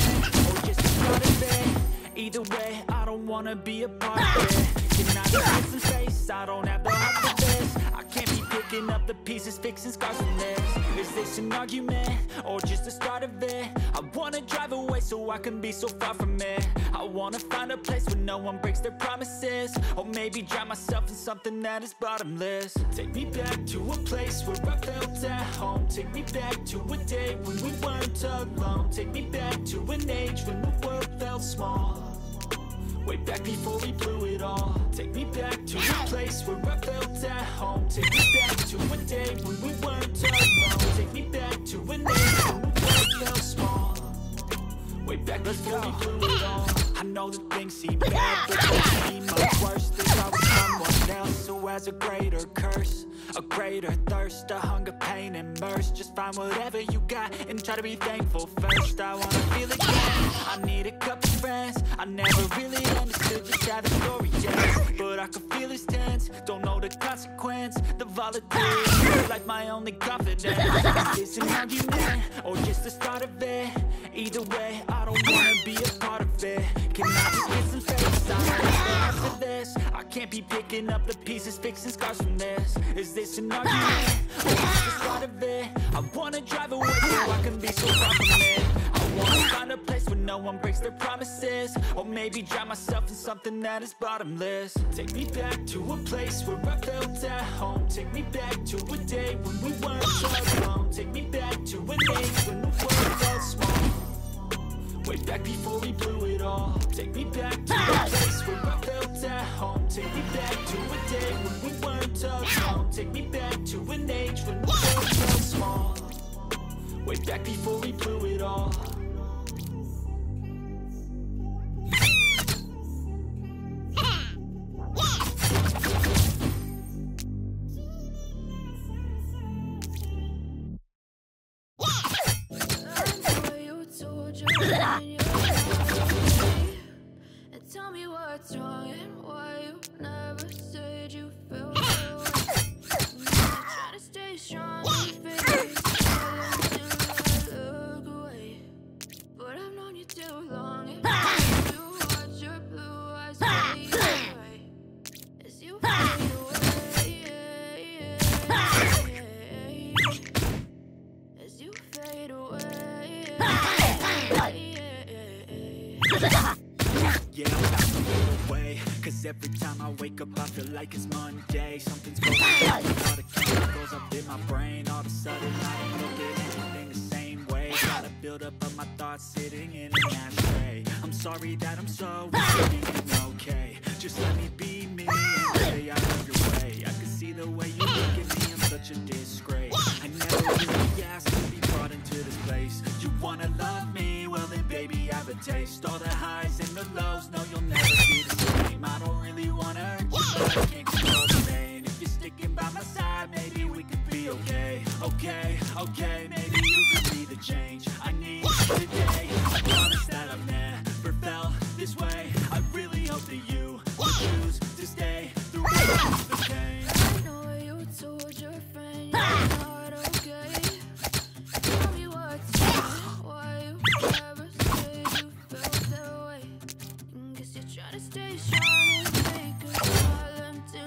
or just another thing? Either way, I don't wanna be a part of it. Can I just get some space? I don't have the heart for this. I can't be picking up the pieces, fixing scars from this. Is this an argument or just the start of it? I wanna drive away so I can be so far from it. I wanna find a place where no one breaks their promises, or maybe drown myself in something that is bottomless. Take me back to a place where I felt at home. Take me back to a day when we weren't alone. Take me back to an age when the world felt small. Way back before we blew it all. Take me back to a place where I felt at home. Take me back to a day when we weren't alone. Take me back to an age when the world felt small. Way back before we do it all, I know the things seem bad, but they seem much worse. There's always someone else who has a greater curse, a greater thirst, a hunger, pain, and mercy. Just find whatever you got and try to be thankful first. I wanna feel again, I need a couple friends. I never really understood just how the story ends, but I could feel his tense. Don't know the consequence, the volatility, like my only confidence. Is it an argument or just the start of it? Either way, I don't wanna be a part of it. Can I just get some space? I'm not for this. I can't be picking up the pieces, fixing scars from this. Is this an argument or just the start of it? I wanna drive away so I can be so far from it. I wanna find a place where no one breaks their promises, or maybe drown myself in something that is bottomless. Take me back to a place where I felt at home. Take me back to a day when we weren't so alone. Take me back to an age when the world felt small, way back before we blew it all. Take me back to a place where I felt at home. Take me back to a day when we weren't alone. Take me back to an age when the world felt small, way back before we blew it all. Tell me what's wrong and why you never said you felt so. Try to stay strong and face look away, but I've known you too long. And you watch your blue eyes fade away as you fade away, as you fade away. Yeah, I'm about to get away, cause every time I wake up I feel like it's Monday. Something's going on, all the chemicals up in my brain. All of a sudden I don't look at anything the same way. Gotta build up of my thoughts sitting in an ashtray. I'm sorry that I'm so wrong, okay? Just let me be me and stay out of your way. I can see the way you look at me, I'm such a disgrace. I never really asked to be brought into this place. You wanna love me? Well then baby, I have a taste. All the highs and the lows, no you'll never be the same. I don't really wanna hurt you, but I can't control the pain. If you're sticking by my side, maybe we could be okay. Okay, okay, maybe you could be the change I need today. I promise that I've never felt this way. I really hope that you will choose to stay through the pain. I know you told your friend you're not okay. Tell me what's wrong, why you never say you felt that way. Guess you're trying to stay strong and make a problem to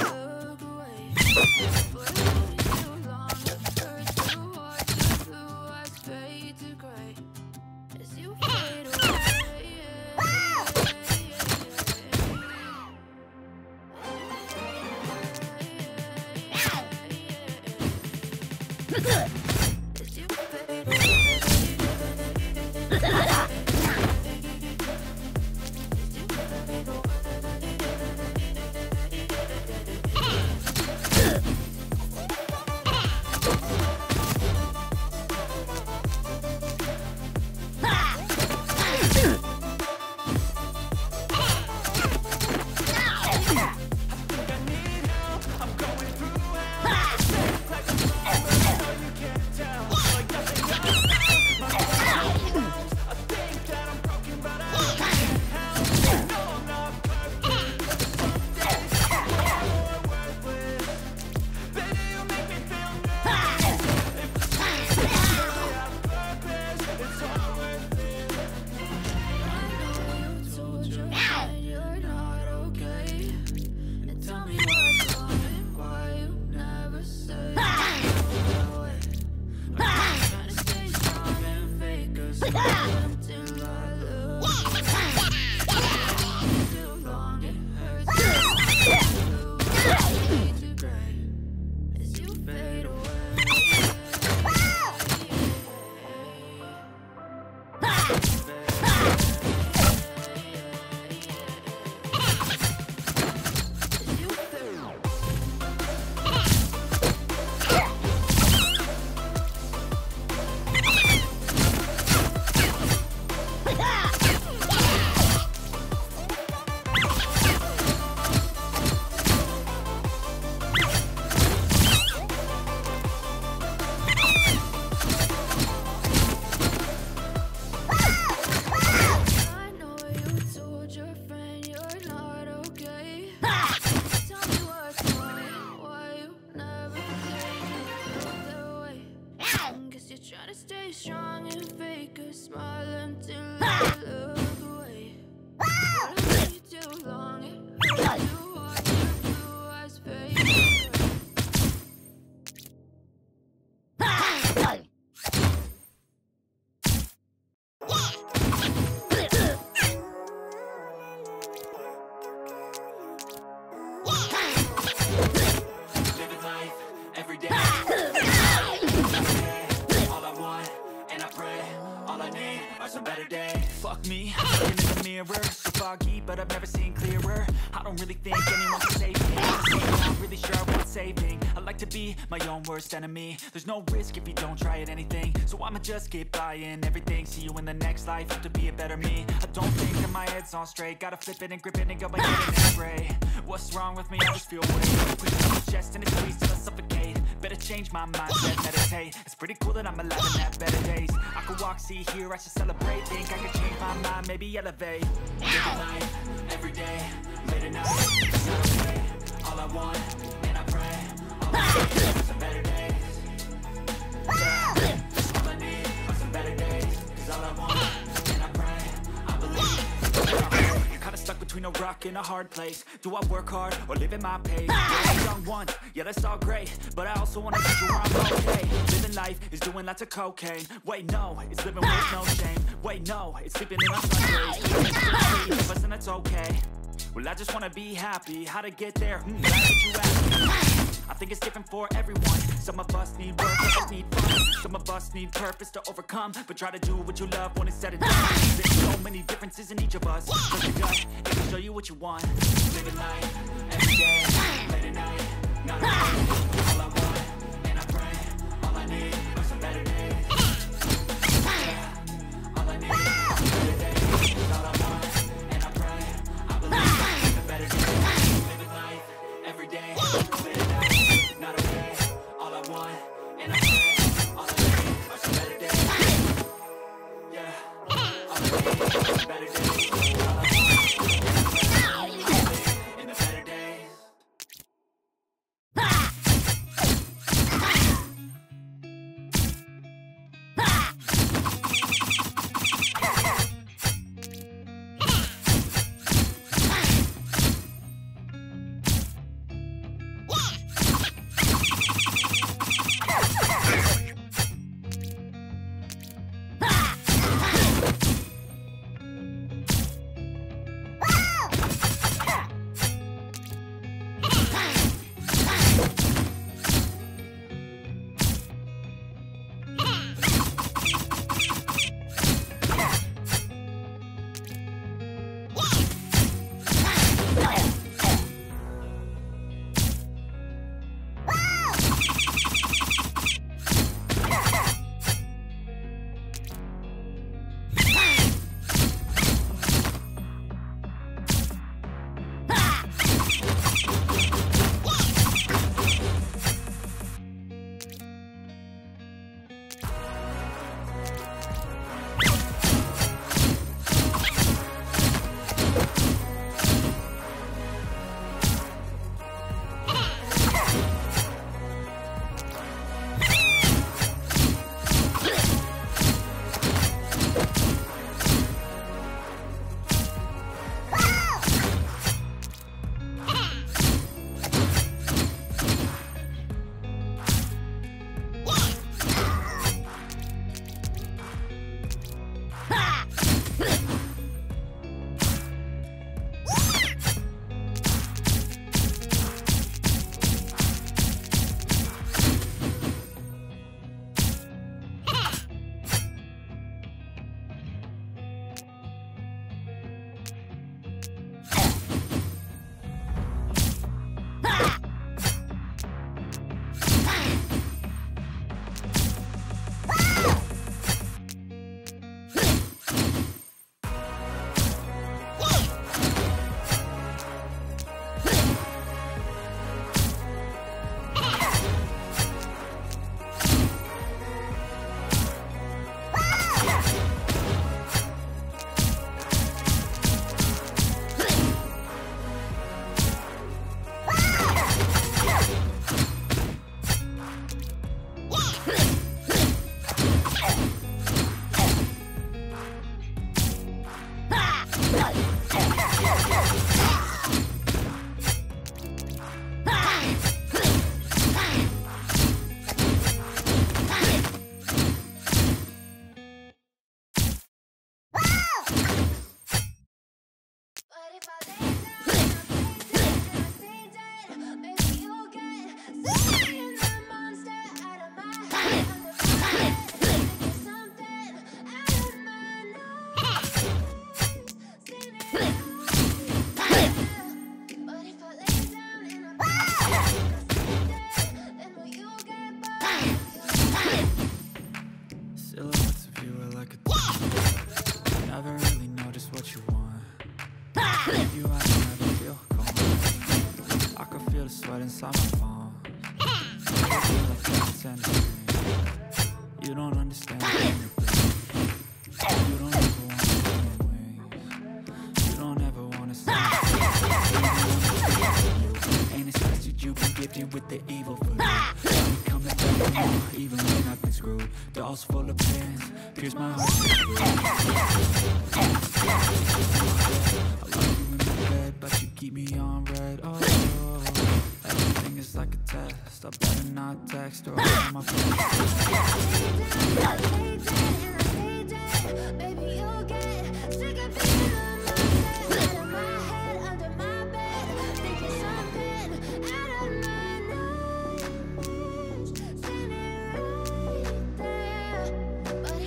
look away. But it's been too long, it hurts to watch your blue eyes fade to gray as you fade away. As you fade away. I Fuck me, I'm looking in the mirror, so foggy, but I've never seen clearer. I don't really think anyone can save me. I'm not really sure what it's saving. I like to be my own worst enemy. There's no risk if you don't try at anything, so I'ma just keep buying everything. See you in the next life, have to be a better me. I don't think that my head's on straight, gotta flip it and grip it and go my head in that gray. What's wrong with me? I just feel weight pushing on my chest and it squeezes till I suffocate. Better change my mindset, meditate. It's pretty cool that I'm alive and have better days. I could walk, see, hear, I should celebrate. Think I could change my mind, maybe elevate. Living life, every day, late at night. All I want, and I pray. All I want are some better days. All I need are some better days. Cause all I want, and I pray, I believe. You're kinda stuck between a rock and a hard place. Do I work hard or live at my pace? Once, yeah, that's all great, but I also want to make sure I'm okay. Living life is doing lots of cocaine. Wait, no, it's living with no shame. Wait, no, it's sleeping in my Sundays. Listen, it's okay. Well, I just want to be happy. How to get there? Hmm, why did you ask? I think it's different for everyone. Some of us need work, others need fun. Some of us need purpose to overcome, but try to do what you love when it's said and done. There's so many differences in each of us. Trust your gut, it can show you what you want. Living life every day, late at night. All I want, and I pray. All I need are some better days. All I need are some better days. All I want, and I pray. I believe in better days. Living life every day, late at night, not okay. All I want, and I pray. All I need are some better days. Yeah, all I need are some better days. All I want, and I pray. In the better days. with you, I don't ever feel calm. I can feel the sweat inside my palm. I feel like it's ending. You don't understand anything. You don't ever want to see my wings. You don't ever want to see me. Ain't it special you been gifted with the evil food? Even when I've been screwed, dolls full of pins, pierce my heart. I love you in my bed, but you keep me on red. Oh, everything is like a test. I better not text or on my phone. Baby, you'll get sick of being alone. Under my head, under my bed, thinking something out of my. If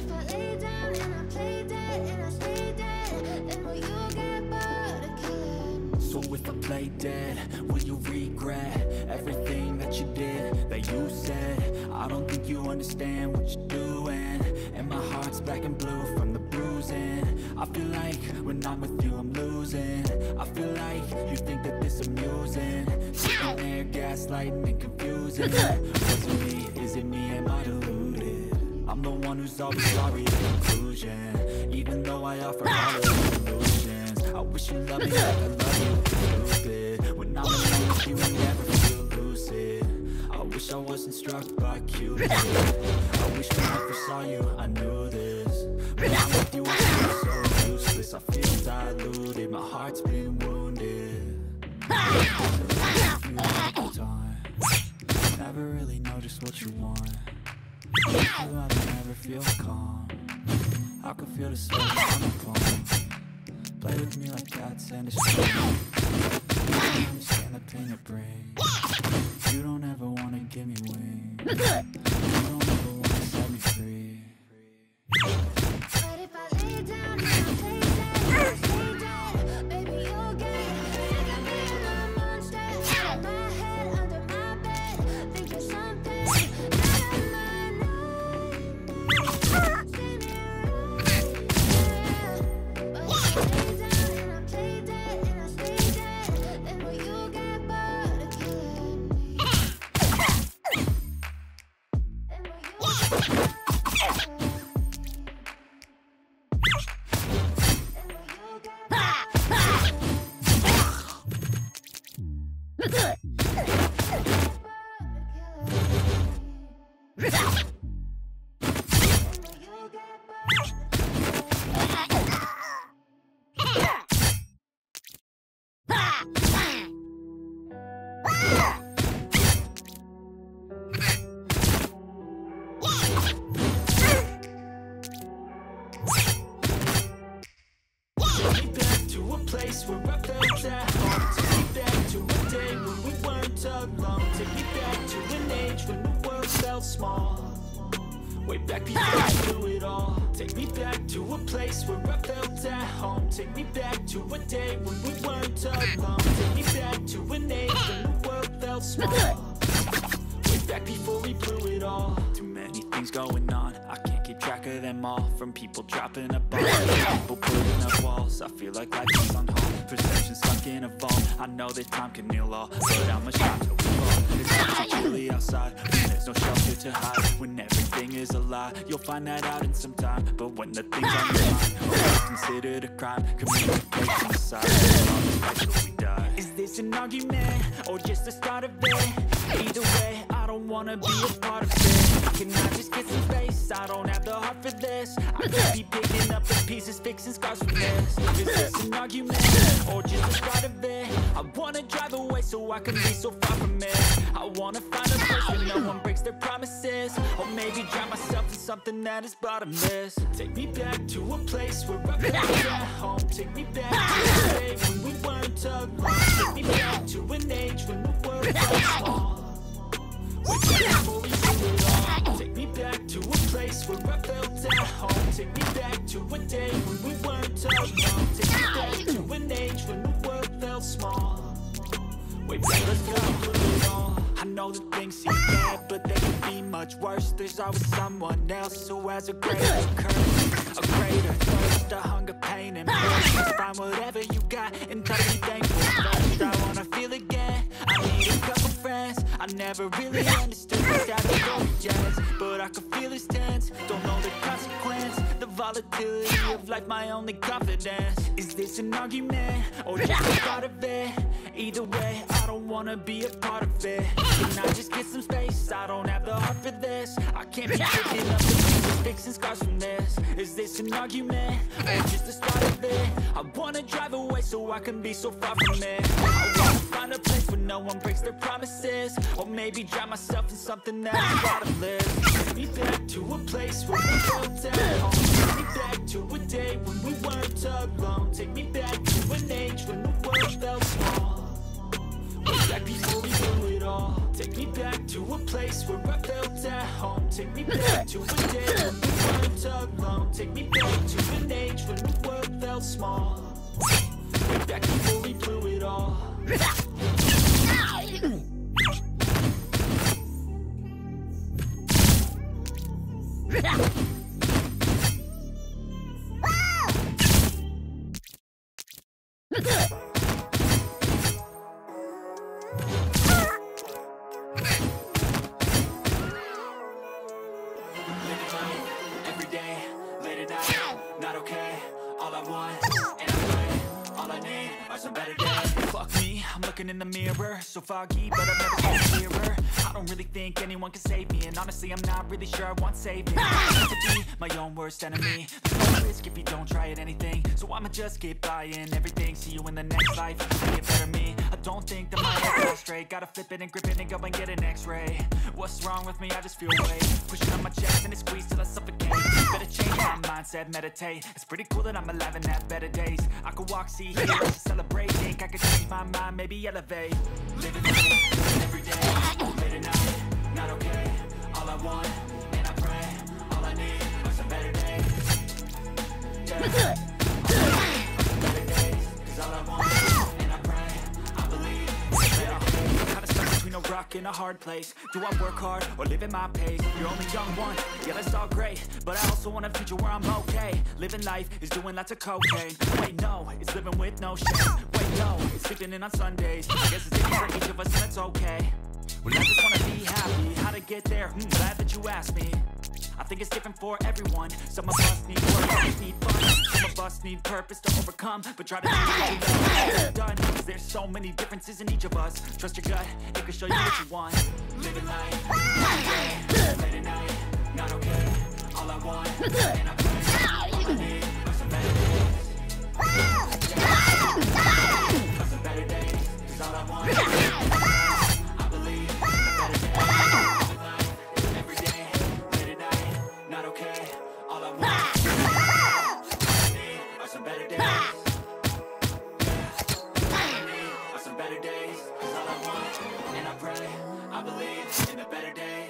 I play dead, will you regret everything that you did, that you said? I don't think you understand what you're doing, and my heart's black and blue from the bruising. I feel like when I'm with you I'm losing. I feel like you think that this amusing, sitting there gaslighting and confusing. Was it me? Is it me? Am I deluded? I'm the one who's always sorry at the conclusion, even though I offer all the solutions. I wish you loved me like I love you. When I'm alone with you, I never feel lucid. I wish I wasn't struck by Cupid. I wish when I first saw you, I knew this. When I'm with you, I feel so useless. I feel diluted, my heart's been wounded. Never really know just what you want. With you, I don't ever feel calm. I can feel the sweat on my palm. Play with me like cats and a string. You don't understand the pain it brings. You don't ever wanna give me wings. You don't ever wanna set me free. But if I lay down and I play dead, stay dead, baby, you'll get sick of being a monster. Under my head, under my bed, thinking something out of my mind. See me right there. But if I lay down and I play dead, and I stay dead. Way back before I do it all. Take me back to a place where I felt at home. Take me back to a day when we weren't alone. Take me back to an age when the world felt small. Way back before we blew it all. Too many things going on, I can't keep track of them all. From people dropping a bomb, people putting up walls. I feel like life is on hold, perception stuck in a vault. I know that time can heal all, but I'm a shot till we fall. It's not really outside, no shelter to hide. When everything is a lie, you'll find that out in some time. But when the things on your mind are considered a crime, communicate inside. Until we die. Is this an argument or just the start of it? Either way, I don't wanna be a part of it. Can I just get some space? I don't have the heart for this. I could be picking up the pieces, fixing scars from this. Is this an argument or just the start of it? I wanna drive away so I can be so far from it. I wanna find a place where no one breaks their promises, or maybe drown myself in something that is bottomless. Take me back to a place where I felt at home. Take me back to a day when we weren't alone. Take me back to an age when the world felt small. Way back before we do it all. Take me back to a place where I felt at home. Take me back to a day when we weren't alone. Take me back to an age when the world felt small. Way back before we do it all. I know that things seem bad, but they could be much worse. There's always someone else who has a greater curse, a greater thirst, a hunger, pain. complain and find whatever you got and try to be thankful. I wanna feel again. I need a couple friends. I never really understood what's happening, yes, but I can feel his tense. Don't know the consequence. The volatility of life, my only confidence. Is this an argument or just a part of it? Either way, I don't wanna be a part of it. Can I just get some space? I don't have the heart for this. I can't be picking up the fixing scars from this. Is this an argument or just the start of it? I wanna drive away so I can be so far from it. I wanna find a place where no one breaks their promises, or maybe drown myself in something that I gotta live. Take me back to a place where we felt at home. Take me back to a day when we weren't alone. Take me back to an age when the world felt small. Way back before we knew it all. Take me back to a place where I felt at home. Take me back to a day when we weren't alone. Take me back to an age when the world felt small. Way back before we blew it all. In the mirror, so foggy, but I'm never so clearer. I don't really think anyone can save me, and honestly, I'm not really sure I want saving. I want to be my own worst enemy. There's no risk if you don't try at anything, so I'ma just get buying everything. See you in the next life, make it better me. I don't think that my head's all straight. Gotta flip it and grip it and go and get an X-ray. What's wrong with me? I just feel weight pushing on my chest and it squeezed till I suffocate. Better change my mindset, meditate. It's pretty cool that I'm alive and have better days. I could walk, see, hear, I should celebrate. Think I could change my mind, maybe elevate. Living life, every day, late at night, not okay. All I want, and I pray, all I need are some better days. Yeah. Better days, 'cause all I want, and I pray, I believe. Yeah. Kinda stuck between a rock and a hard place. Do I work hard or live at my pace? You're only young one, yeah, that's all great, but I also want a future where I'm okay. Living life is doing lots of cocaine. Wait, no, it's living with no shame. Wait, no, it's sleeping in on Sundays. I guess it's different for each of us, and that's okay. Well, I just wanna be happy. How to get there? Hmm, glad that you asked me. I think it's different for everyone. Some of us need work, others need fun. Some of us need purpose to overcome, but try to think done, 'cause there's so many differences in each of us. Trust your gut, it can show you what you want. Living life, late at night, not okay. All I want, and I pray, all I need are some better days. Yeah. Are some better days, 'cause all I want, I believe, better days.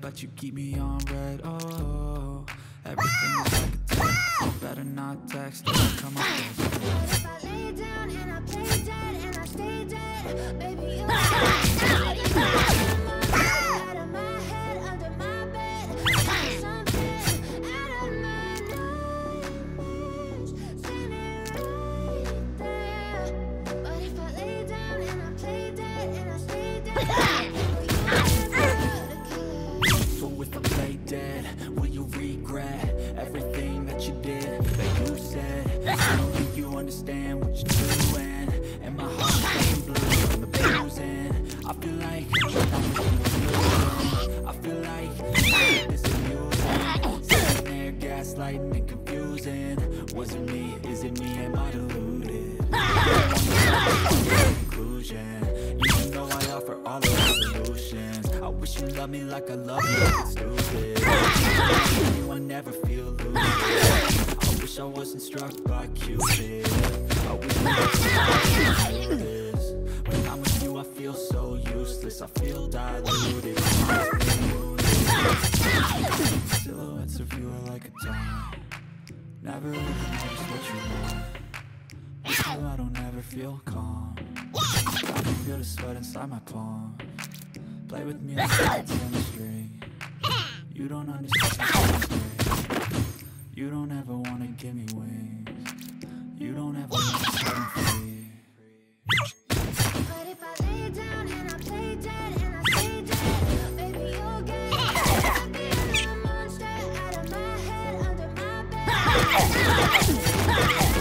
But you keep me on red. Oh, everything is like a text. Better not text. Come on. What if I lay down and I play dead and I stay dead? Baby, you're out of my head, under my bed. Something out of my mind. Seen it right there. But if I lay down and I play dead and I stay dead? Will you regret everything that you did, that you said? I don't think you understand what you're doing, and my heart's getting blue from the bruising. I feel like I feel like this is you. Sitting there gaslighting and confusing. Was it me? Is it me? Am I deluded? Conclusion. You know I offer all of the solutions. I wish you loved me like I love you, it's stupid. You, I never feel loose. I wish I wasn't struck by Cupid. I wish I wasn't this. When I'm with you, I feel so useless. I feel diluted. Silhouettes of you are like a dime. Never really notice what you want. Until I don't ever feel calm. I can feel the sweat inside my palm. Play with me like on the street. You don't understand. You don't ever wanna give me wings. You don't ever wanna set me free. But if I lay down and I play dead and I stay dead, baby, you'll get it. I'm a monster out of my head, under my bed. Out of my mind.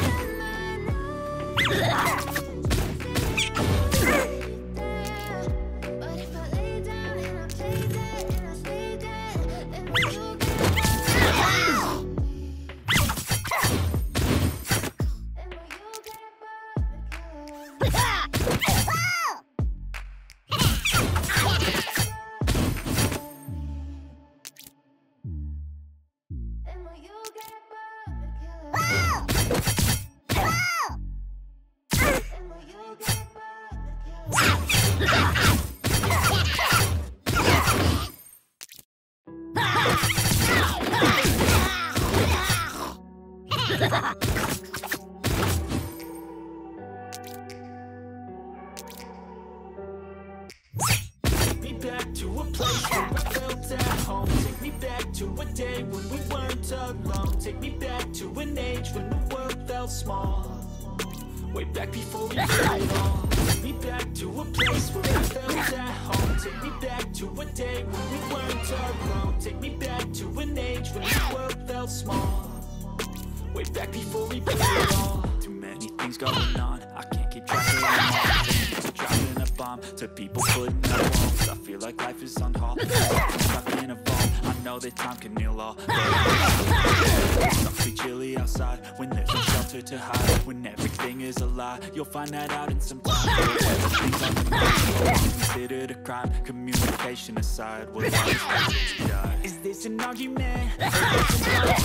home. Take me back to a day when we weren't alone. Take me back to an age when the world felt small. Way back before we got it all. Take me back to a place where we felt at home. Take me back to a day when we weren't alone. Take me back to an age when the world felt small. Way back before we got it all. Too many things going on, I can't keep track of them all. Dropping a bomb to people putting up walls. I feel like life is on hold. I'm stuck in a vault. I know that time can heal all. It's awfully chilly outside when there's no shelter to hide. When everything is a lie, you'll find that out in some time. Everything's on the move. Considered a crime, communication aside. We'll die. Is this an argument?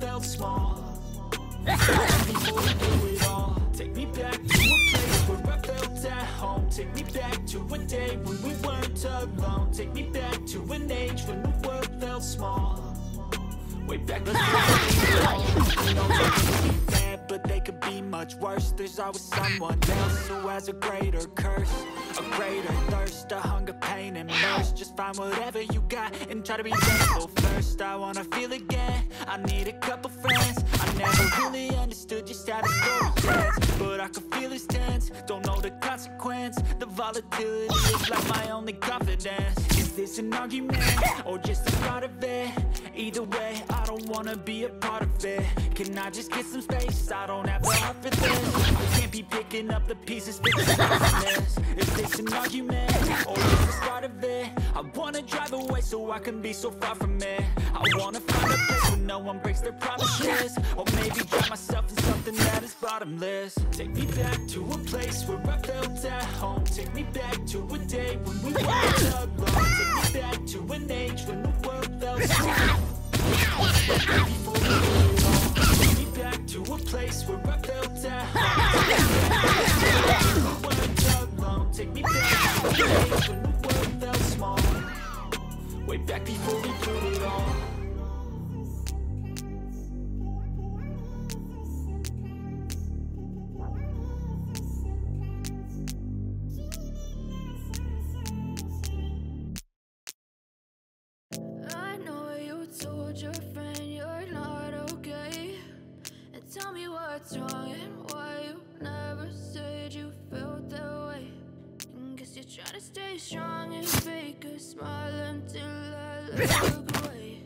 felt small. Before we do it all, take me back to a place where I felt at home. Take me back to a day when we weren't alone. Take me back to an age when the world felt small. Way back before we do it all. But they could be much worse. There's always someone else who has a greater curse, a greater thirst, a hunger, pain, and thirst. Just find whatever you got and try to be thankful first. I wanna feel again, I need a couple friends. I never really understood just how the story ends, but I could feel it's tense. Don't know the consequence. The volatility is like my only confidence. Is this an argument? Or just the start of it? Either way, I don't wanna be a part of it. Can I just get some space? I don't have the heart for this. I can't be picking up the pieces, fixing this. Is this an argument? Or is the start of it? I wanna drive away so I can be so far from it. I wanna find a place where no one breaks their promises. Or maybe drown myself in something that is bottomless. Take me back to a place where I felt at home. Take me back to a day when we weren't alone. Take me back to an age when the world felt small. Before we were alone, take me back to a place where I felt at home. When we weren't alone, take me back to a place when the world felt small. Way back before we threw it all. Your friend, you're not okay, and tell me what's wrong and why you never said you felt that way. And guess you're trying to stay strong and fake a smile until I look away.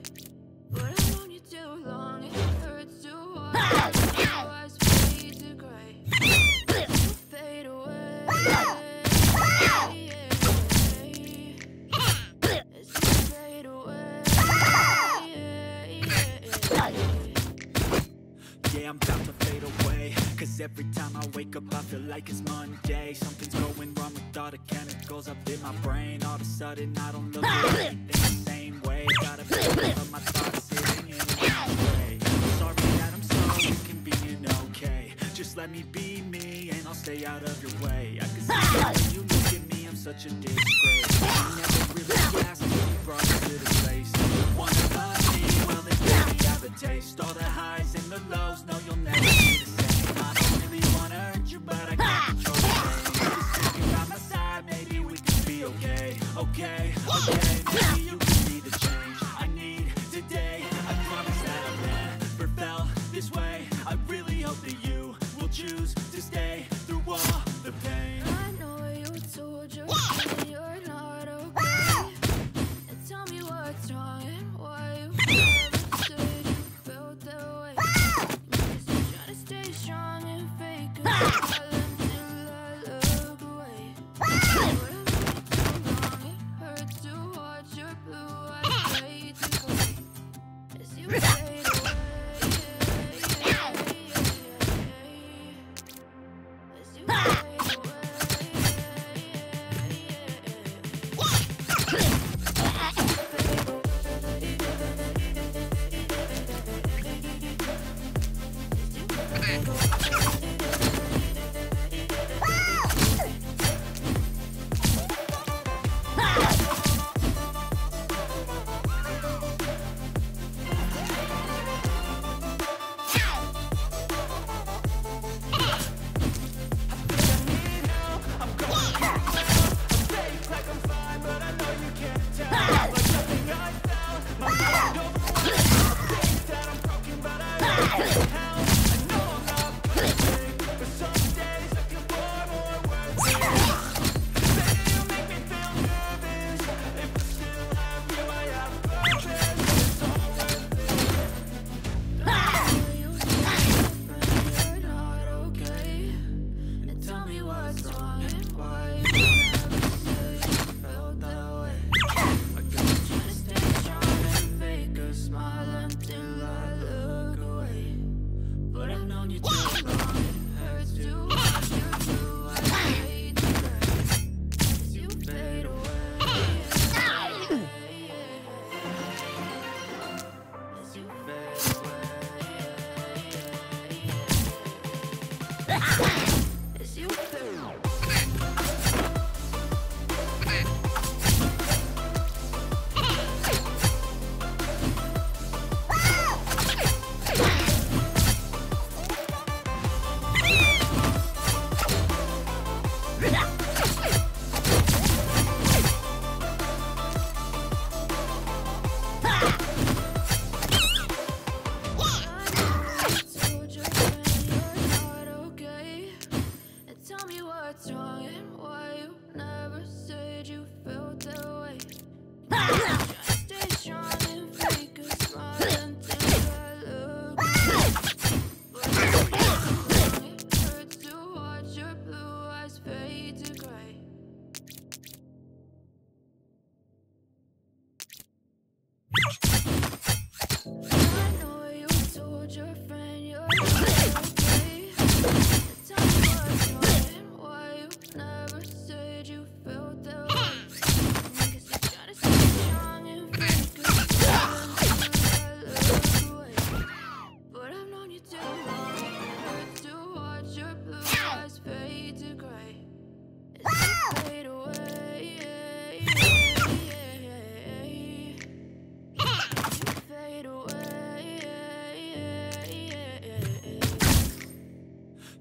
But I've known you too long, it hurts too hard. Your eyes fade to gray, you fade away. I'm about to fade away, cause every time I wake up I feel like it's Monday. Something's going wrong with all the chemicals up in my brain. All of a sudden I don't look at anything the same way. Gotta pick up my thoughts sitting in the way. Sorry that I'm so inconvenient, okay. Just let me be me and I'll stay out of your way. I can see when you look at me, I'm such a disgrace. I never really asked to be brought to this place. You wanna love me? Well then maybe I have a taste. All the highs and the lows, no you'll never be the same. I don't really wanna hurt you, but I can't control it. If you're by my side, maybe we could be okay. Okay, okay, maybe you could be the change I need today. I promise that I've never felt this way. I really hope that you will choose to stay through all the pain. I know you told your friend you're not okay, and tell me what's wrong and why you never said you felt that way. Stay strong and fake a smile until I look away. But I went too long, it hurts to watch your blue.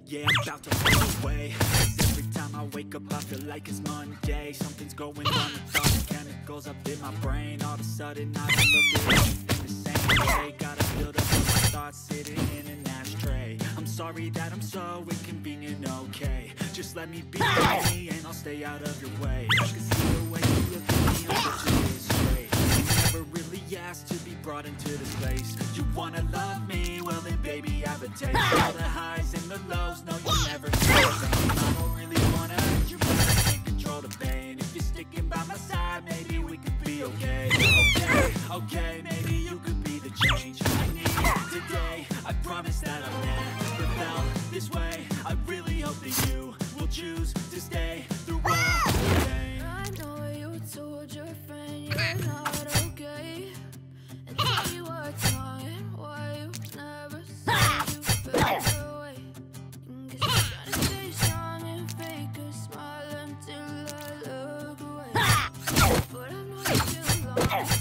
Yeah, I'm about to go away. Every time I wake up I feel like it's Monday. Something's going on with all the chemicals up in my brain. All of a sudden I don't look at everything the same way. Gotta build up all my thoughts sitting in an ashtray. I'm sorry that I'm so inconvenient, okay. Just let me be me and I'll stay out of your way. Cause either way you look at me, I'll put you straight. You never really asked to be brought into this place. You wanna love me? Well then baby I have a taste. All the highs and the lows, okay, maybe you could be the change I need today. I promise that I've never felt this way. I really hope that you will choose to stay through all the pain. I know you told your friend you're not okay, and that you are wrong and why you never said you felt your way. Cause you're trying to stay strong and fake a smile until I look away. But I've known you too long.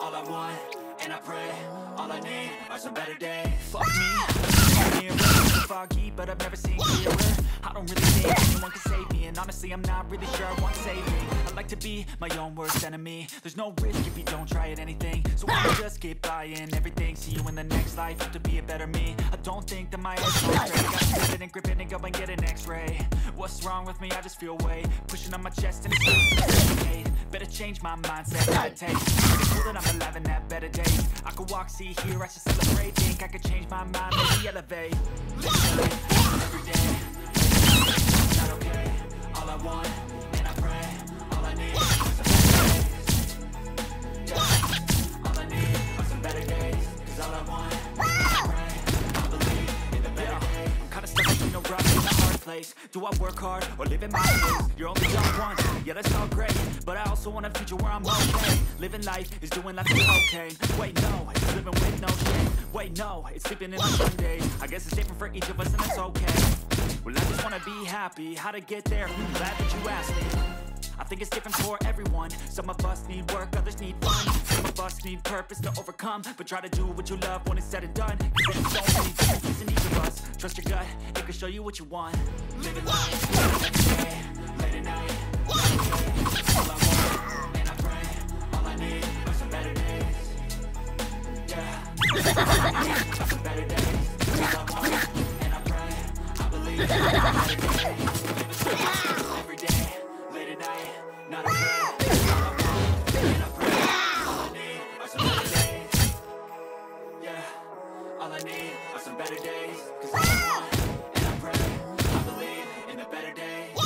All I want, and I pray, all I need are some better days. Fuck me. clear. It's foggy, but I've never seen clearer. I don't really think anyone can save me, and honestly, I'm not really sure I want saving. I like to be my own worst enemy. There's no risk if you don't try at anything, so I just keep buying everything. See you in the next life, have to be a better me. I don't think that my head's on straight. I gotta grip it and grip it and go and get an x-ray. What's wrong with me? I just feel weight pushing on my chest and it's hey, better change my mindset. It takes that I'm alive and have better days. I could walk, see, hear, I should celebrate. Think I could change my mind, maybe elevate. Listen, every day, it's not okay. All I want, and I pray, all I need are some better days. Yeah, all I need are some better days. Cause all I want, and I pray, I believe in the better days. I'm kinda stuck in a rough in a hard place. Do I work hard or live in my place? You're only young once, yeah that's all great, but I also want a future where I'm okay. Living life is doing life with cocaine. Wait, no, it's living with no shame. Wait, no, it's sleeping in on Sundays. I guess it's different for each of us and that's okay. Well, I just wanna be happy. How to get there? I'm glad that you asked me. I think it's different for everyone. Some of us need work, others need fun. Some of us need purpose to overcome, but try to do what you love when it's said and done. Cause there's so many differences in each of us. Trust your gut, it can show you what you want. Living life every day, late at night. All I want, and I pray, all I need are some better days. Yeah, are some better days. All I want, and I pray, I believe in better days. Living life every day, late at night, not a day. All I want, and I pray, all I need are some better days. Yeah, all I need are some better days. Cause all I want, and I pray, I believe in the better days.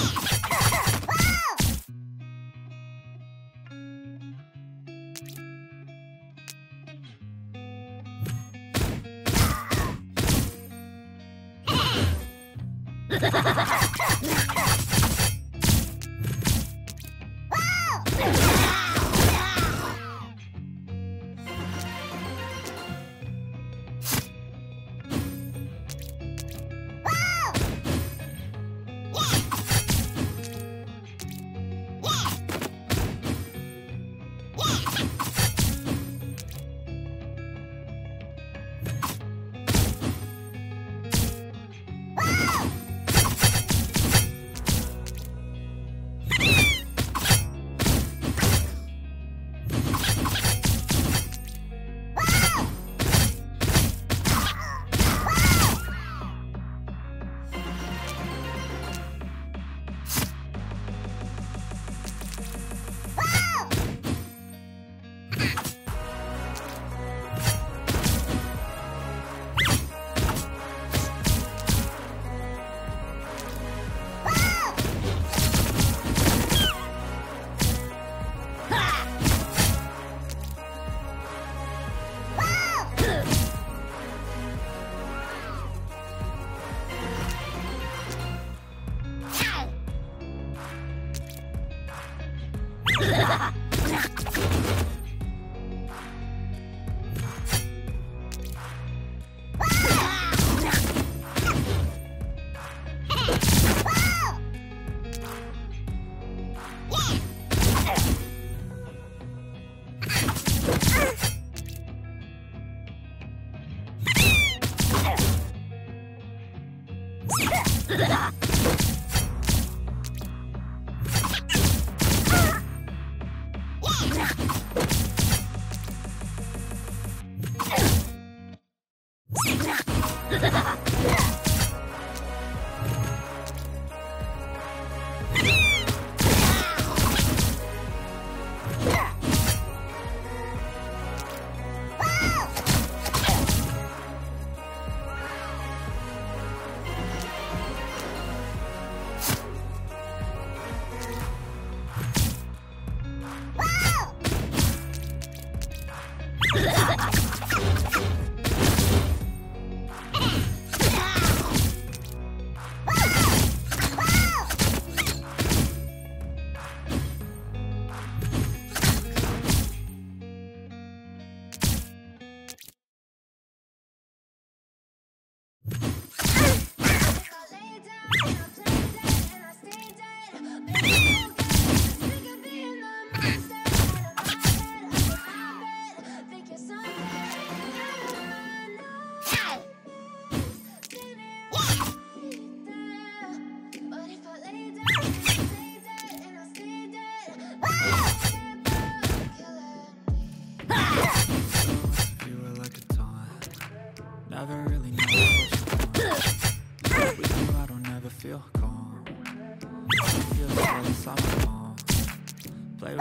Ha ha ha ha!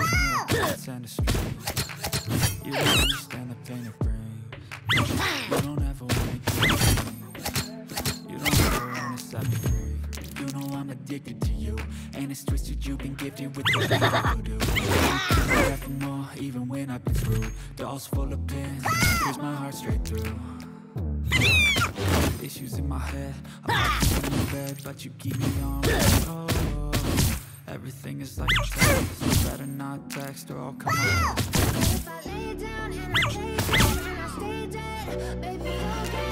and you don't understand the pain it brings. You don't ever want to give. You don't ever want to stop it free. You know I'm addicted to you, and it's twisted. You've been gifted with the voodoo. I for more, even when I've been through. Dolls full of pins, pierce my heart straight through. Issues in my head, I'm not in bed, but you keep me on. Oh, everything is like a test. Better not text or I'll come out. If I lay down and I lay down and I stay dead, baby, I'll get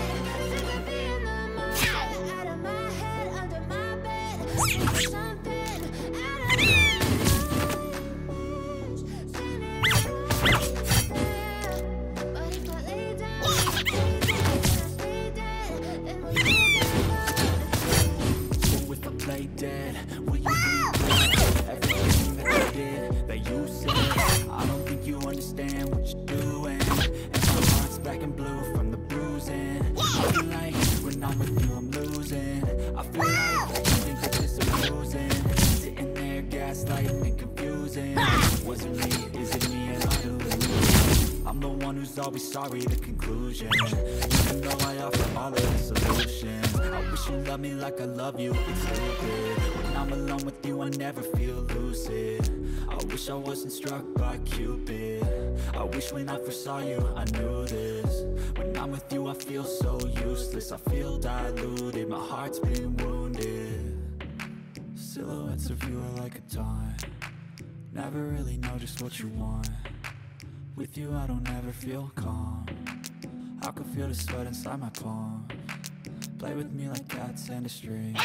sick of being the monster. Out of my head, under my bed, something out of my mind. But if I lay down and I stay dead, then we'll get sick. If I play dead, will you be dead? Everything that you did, that you said, I don't think you understand what you're doing. And my heart's black and blue from the bruising. I feel like when I'm with you, I'm losing. I feel like you think that this is amusing. Sitting there gaslighting and confusing. Was it me? Is it me? And I'm delusional. I'm the one who's always sorry, the conclusion. Even though I offer all of the solutions, I wish you loved me like I love you, it's stupid. I'm alone with you, I never feel lucid. I wish I wasn't struck by Cupid. I wish when I first saw you, I knew this. When I'm with you, I feel so useless. I feel diluted, my heart's been wounded. Silhouettes of you are like a taunt. Never really know just what you want. With you, I don't ever feel calm. I can feel the sweat inside my palm. Play with me like cats and a string.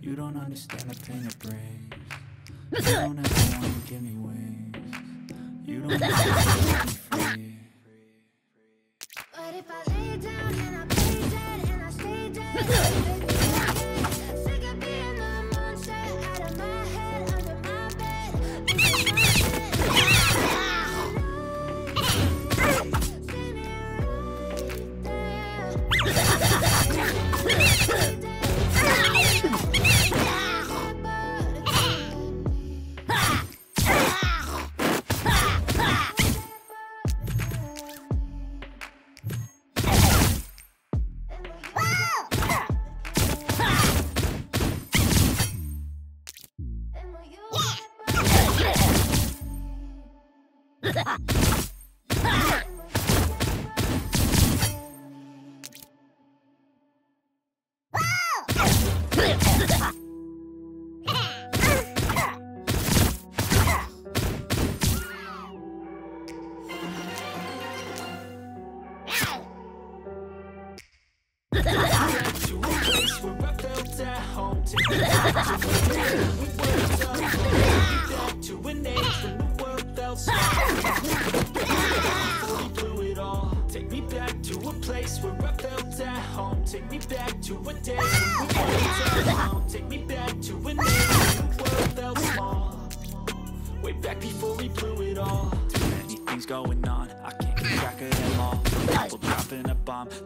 You don't understand the pain it brings. You don't ever want to give me wings. You don't ever want to be free. But if I lay down and I play dead and I stay dead, baby, I'm sick of being the monster. Out of my head, under my bed. See me right there.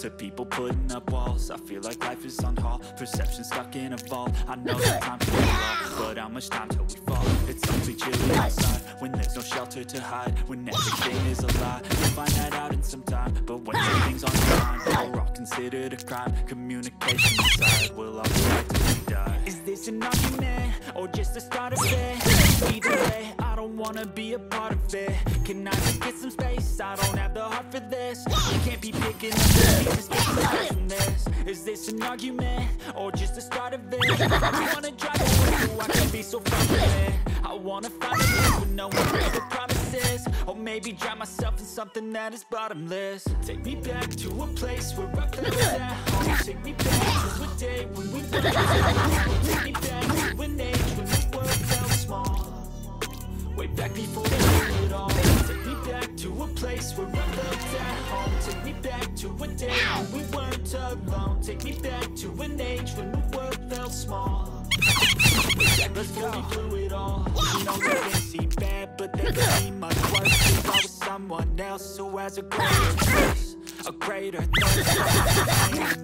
To people putting up walls, I feel like life is on hold. Perception stuck in a vault. I know the time's too long, but how much time till we fall? It's awfully chilly outside when there's no shelter to hide. When everything is a lie, you'll find that out in some time. But when something's on your mind, we're all considered a crime. Communication aside, we'll all try to die. Is this an argument or just the start of it? Either way, I don't wanna be a part of it. Can I just get some space? I don't have the heart for this. You can't be picking up pieces, from this. Is this an argument or just the start of it? I wanna drive away, I can be so far from it. I wanna find a place with no one ever promises, or maybe drown myself in something that is bottomless. Take me back to a place where I felt at home. Take me back to a day when we were young. Take me back to an age when the world felt small. Way back before we knew it all. Take me back to a place where I felt at home. Take me back to a day when we weren't alone. Take me back to an age when the world felt small. Let's go. We blew it all. You know they can seem bad, but they can seem much worse. If I was someone else who has a greater voice, a greater thirst.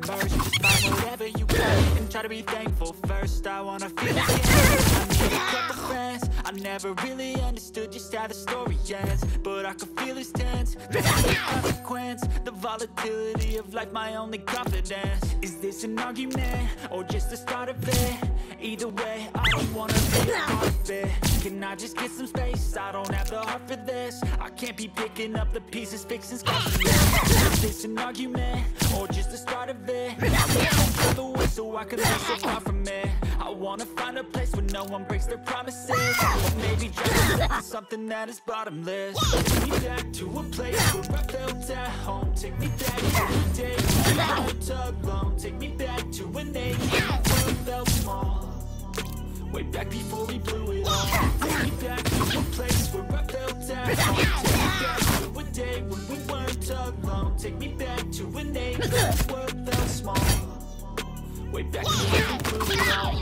First, just find whatever you want and try to be thankful first. I wanna feel it. couple friends. I never really understood just how the story ends, but I could feel his tense. The consequence, the volatility of life, my only confidence. Is this an argument or just the start of it? Either way, I don't wanna be part of it. Can I just get some space? I don't have the heart for this. I can't be picking up the pieces, fixing scars. Is this an argument or just the start of it? I the way so I can live so far from it. I wanna find a place where no one breaks their promises, or maybe just something that is bottomless. Take me back to a place where I felt at home. Take me back to a day when I was alone. Take me back to an age where I felt small, way back before we blew it all. Take me back to a place where I felt at home. Take me back to a day when we weren't alone. Take me back to an age where the world felt small, way back before we blew it all.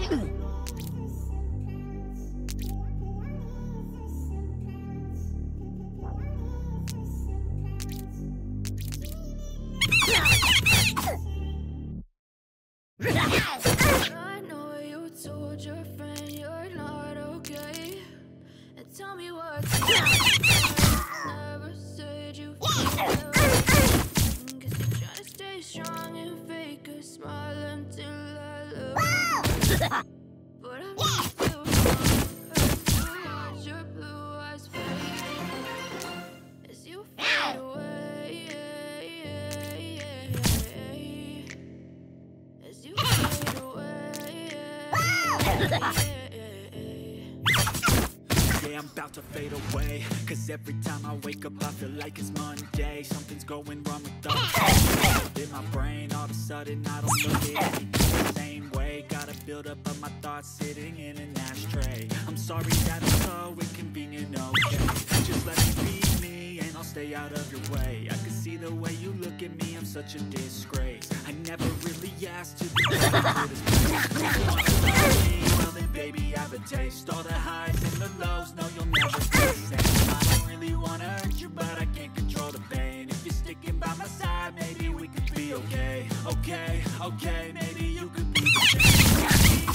I know you told your friend you're not okay, and tell me what's wrong. I never said you felt that way. Guess you're trying to stay strong and fake a smile until I look. But I'm not so strong. I heard your blue eyes fade as you fade away. Yeah, I'm about to fade away, cause every time I wake up I feel like it's Monday. Something's going wrong with the in my brain, all of a sudden I don't look at it the same way. Gotta build up of my thoughts sitting in an ashtray. I'm sorry that I'm so inconvenient, okay? Just let me be me and I'll stay out of your way. I can see the way you look at me, I'm such a disgrace. I never really asked to be this. Baby, I've a taste, all the highs and the lows. No, you'll never be the same. I don't really wanna hurt you, but I can't control the pain. If you're sticking by my side, maybe we could be okay. Okay, okay, maybe you could be the same.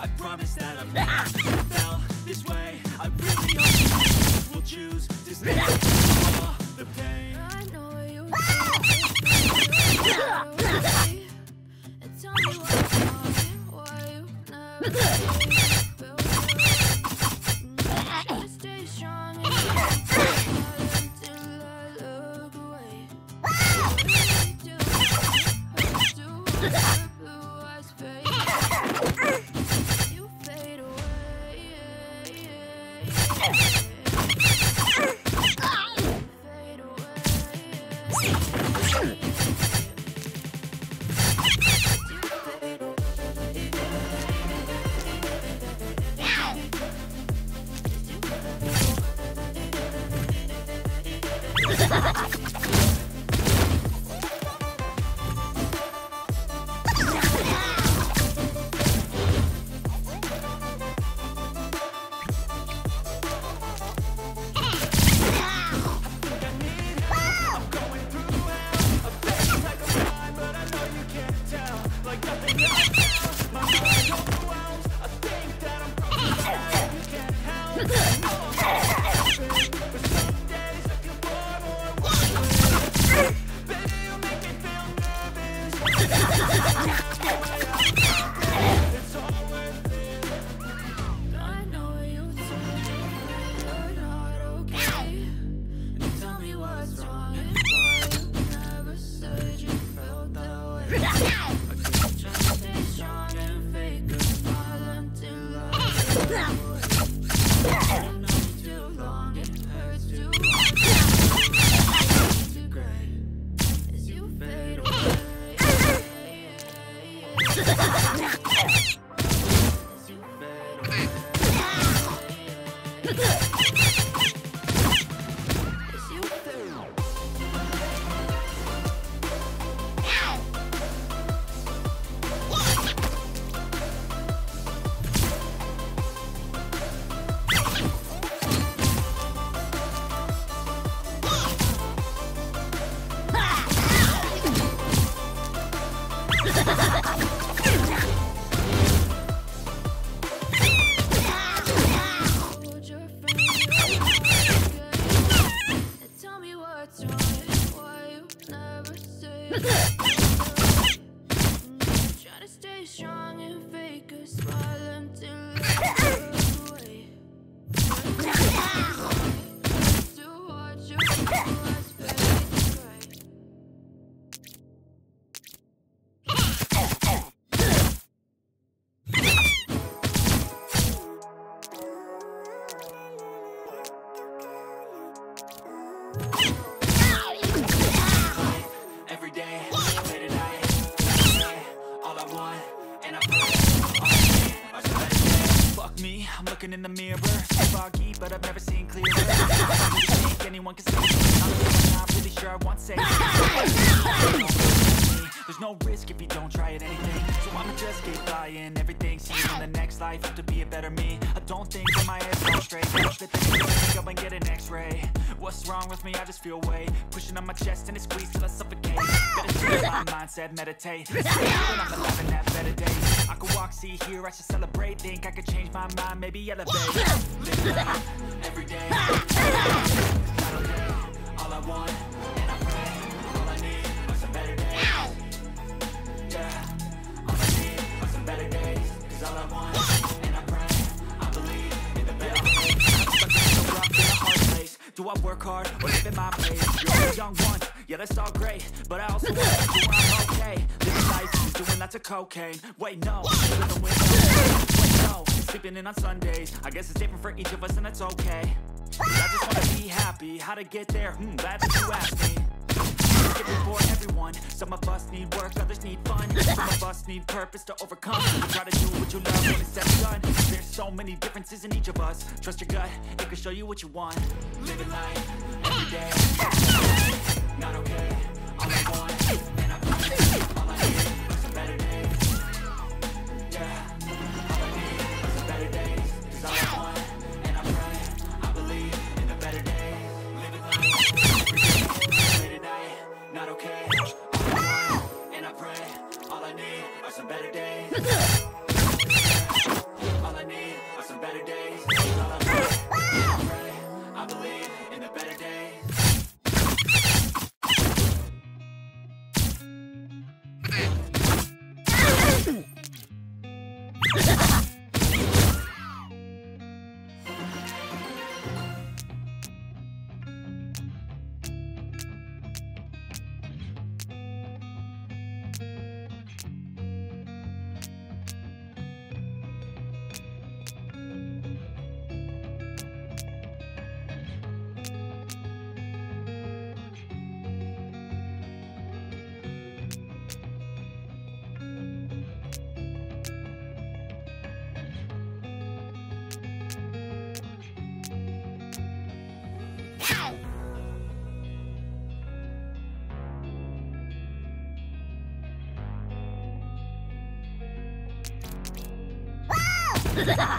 I promise that I've never felt this way. I really hope we'll choose to stay through all the pain. I know you okay. And tell me what's wrong and why you stay strong and look away. You fade away. Try to stay strong and fake a smile until it's away. It's too hard to realize fate is right. I'm looking in the mirror, foggy, but I've never seen clearer. I don't really think anyone can see me. I'm not really sure I want safety. There's no risk if you don't try at anything, so I'ma just get by and everything's here. In the next life, have to be a better me. I don't think that my head's on straight. Push the thing, go and get an x-ray. What's wrong with me? I just feel weight pushing on my chest and it squeezes till I suffocate. Better change my mindset, meditate. When I'm alive and have better days. I could walk, see, hear, I should celebrate. Think I could change my mind, maybe elevate. Live life, every day, every day. All I want, and I pray. All I need are some better days. Yeah, all I need are some better days. Cause all I want, and I pray. I believe in the better days. I'm stuck in a hard place. Do I work hard or live in my place? You're a young one, yeah, that's all great. But I also want to do I'm okay. Living life, doing lots of cocaine. Wait, no, living with no. Wait, no, sleeping in on Sundays. I guess it's different for each of us and that's okay. I just wanna be happy. How to get there? Hmm, glad that you asked me. It's different for everyone. Some of us need work, others need fun. Some of us need purpose to overcome. Try to do what you love when it's that's done. There's so many differences in each of us. Trust your gut, it can show you what you want. Living life, every day. Not okay, all I want. Ha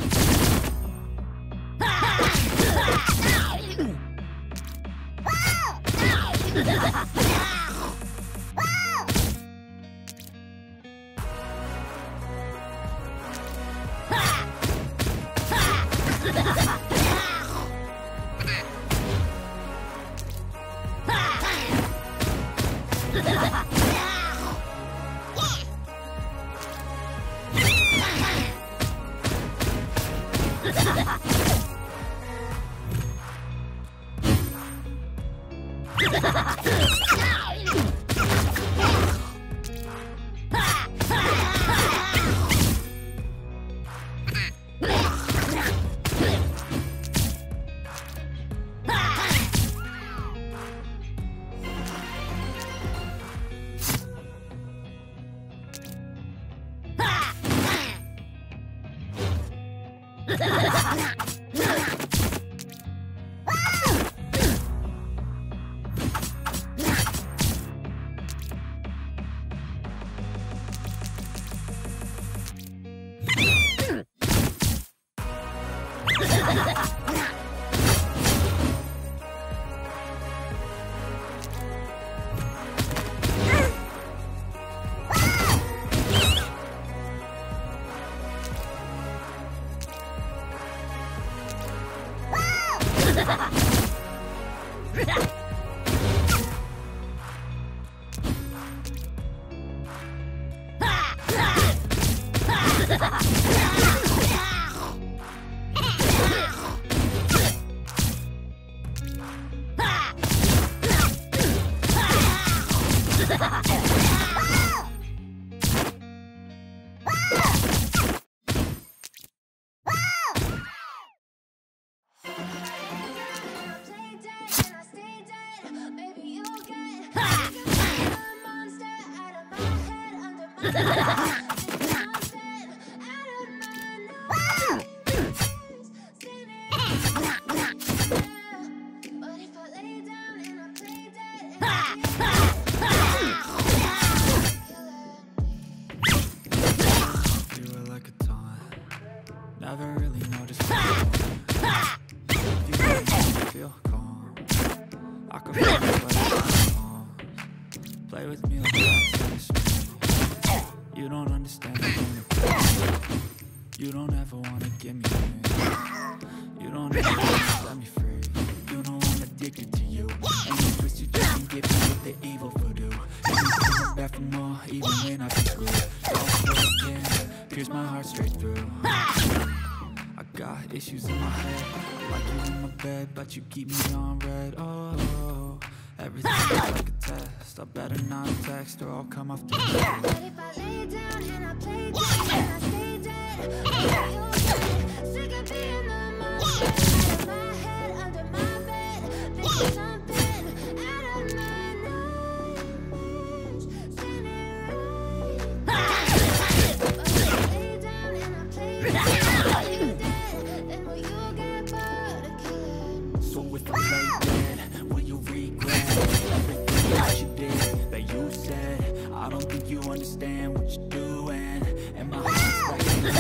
You keep me on red. Oh, everything's like a test. I better not text or I'll come off the bed. But if I lay down and I play dead and I stay dead, I'll be okay. Sick of being the monster out of my head, under my bed. There's something out of my nose. Send it right. But if I lay down and I play dead and I stay dead, then will you get bored again? So if I lay dead, will you regret everything that you did, that you said? I don't think you understand what you're doing, and my heart's like,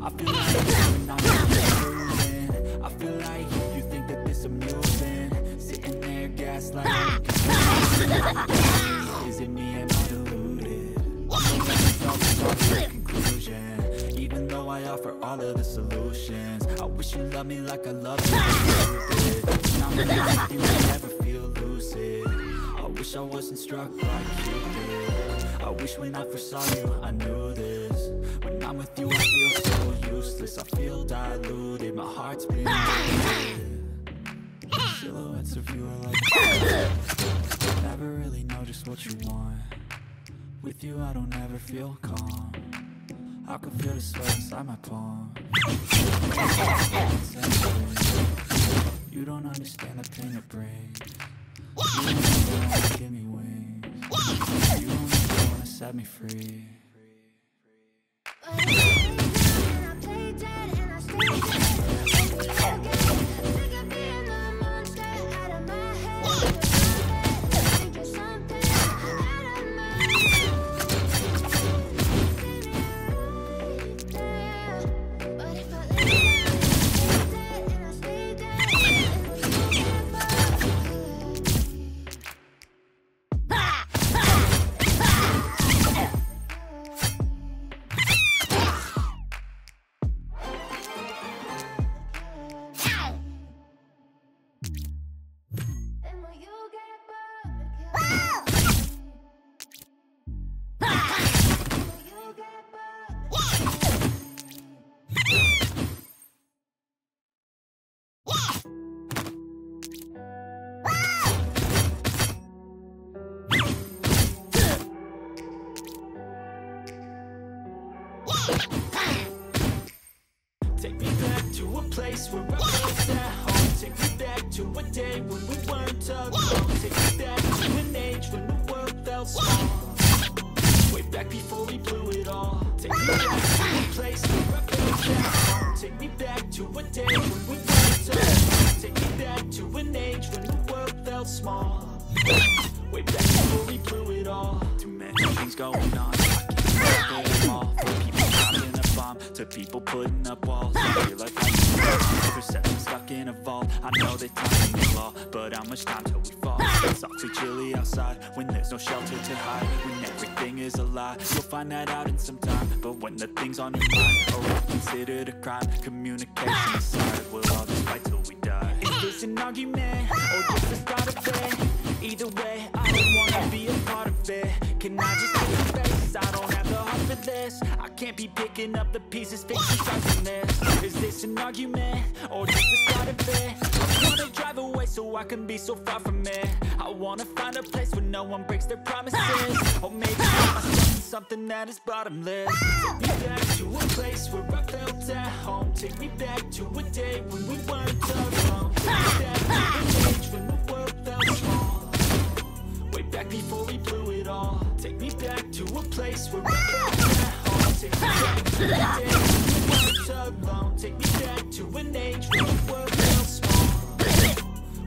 I feel like I'm not feeling. I feel like you think that this amusing, sitting there gaslighting. Is it me? Am I deluded? I'm conclusion. Even though I offer all of the solutions, I wish you loved me like I love you. Now I'm like you, I never feel lucid. I wish I wasn't struck by Cupid. I wish when I first saw you, I knew this. When I'm with you, I feel so useless. I feel diluted, my heart's beating. Silhouettes of you are like, never really know just what you want. With you, I don't ever feel calm. I can feel the sweat inside my palm. You don't understand the pain it brings. You don't want to give me wings. You don't want to set me free. But I lay down and I play dead and I stay dead. I feel so good. Sick of being the monster out of my head. so I can be so far from it. I wanna find a place where no one breaks their promises. Or maybe I'm something that is bottomless. Take me back to a place where I felt at home. Take me back to a day when we weren't alone. Take me back to an age when the world felt small. Way back before we blew it all. Take me back to a place where I felt at home. Take me back to a day when we weren't alone. Take me back to an age when the world felt small.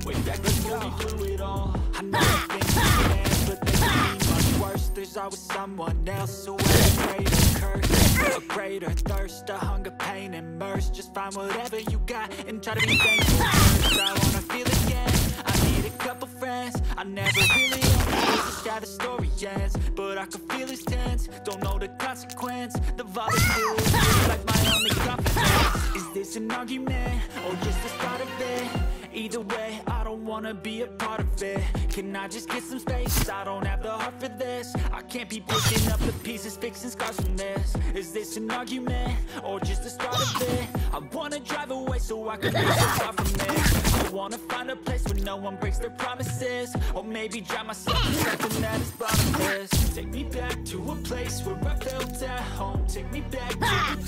Way back before we blew it all. I know things bad, but they can be much worse. There's always someone else who has a greater curse, a greater thirst, a hunger, pain, and mercy. Just find whatever you got and try to be thankful. I wanna feel again. I need a couple friends. I never really understood how the story ends, but I can feel his tense. Don't know the consequence. The volatility is like my only confidence. Is this an argument or just the start of it? Either way, I don't wanna be a part of it. Can I just get some space? I don't have the heart for this. I can't be picking up the pieces, fixing scars from this. Is this an argument or just the start of it? I wanna drive away so I can be so far from it. I wanna find a place where no one breaks their promises. Or maybe drive myself to something that is bottomless. Take me back to a place where I felt at home. Take me back to the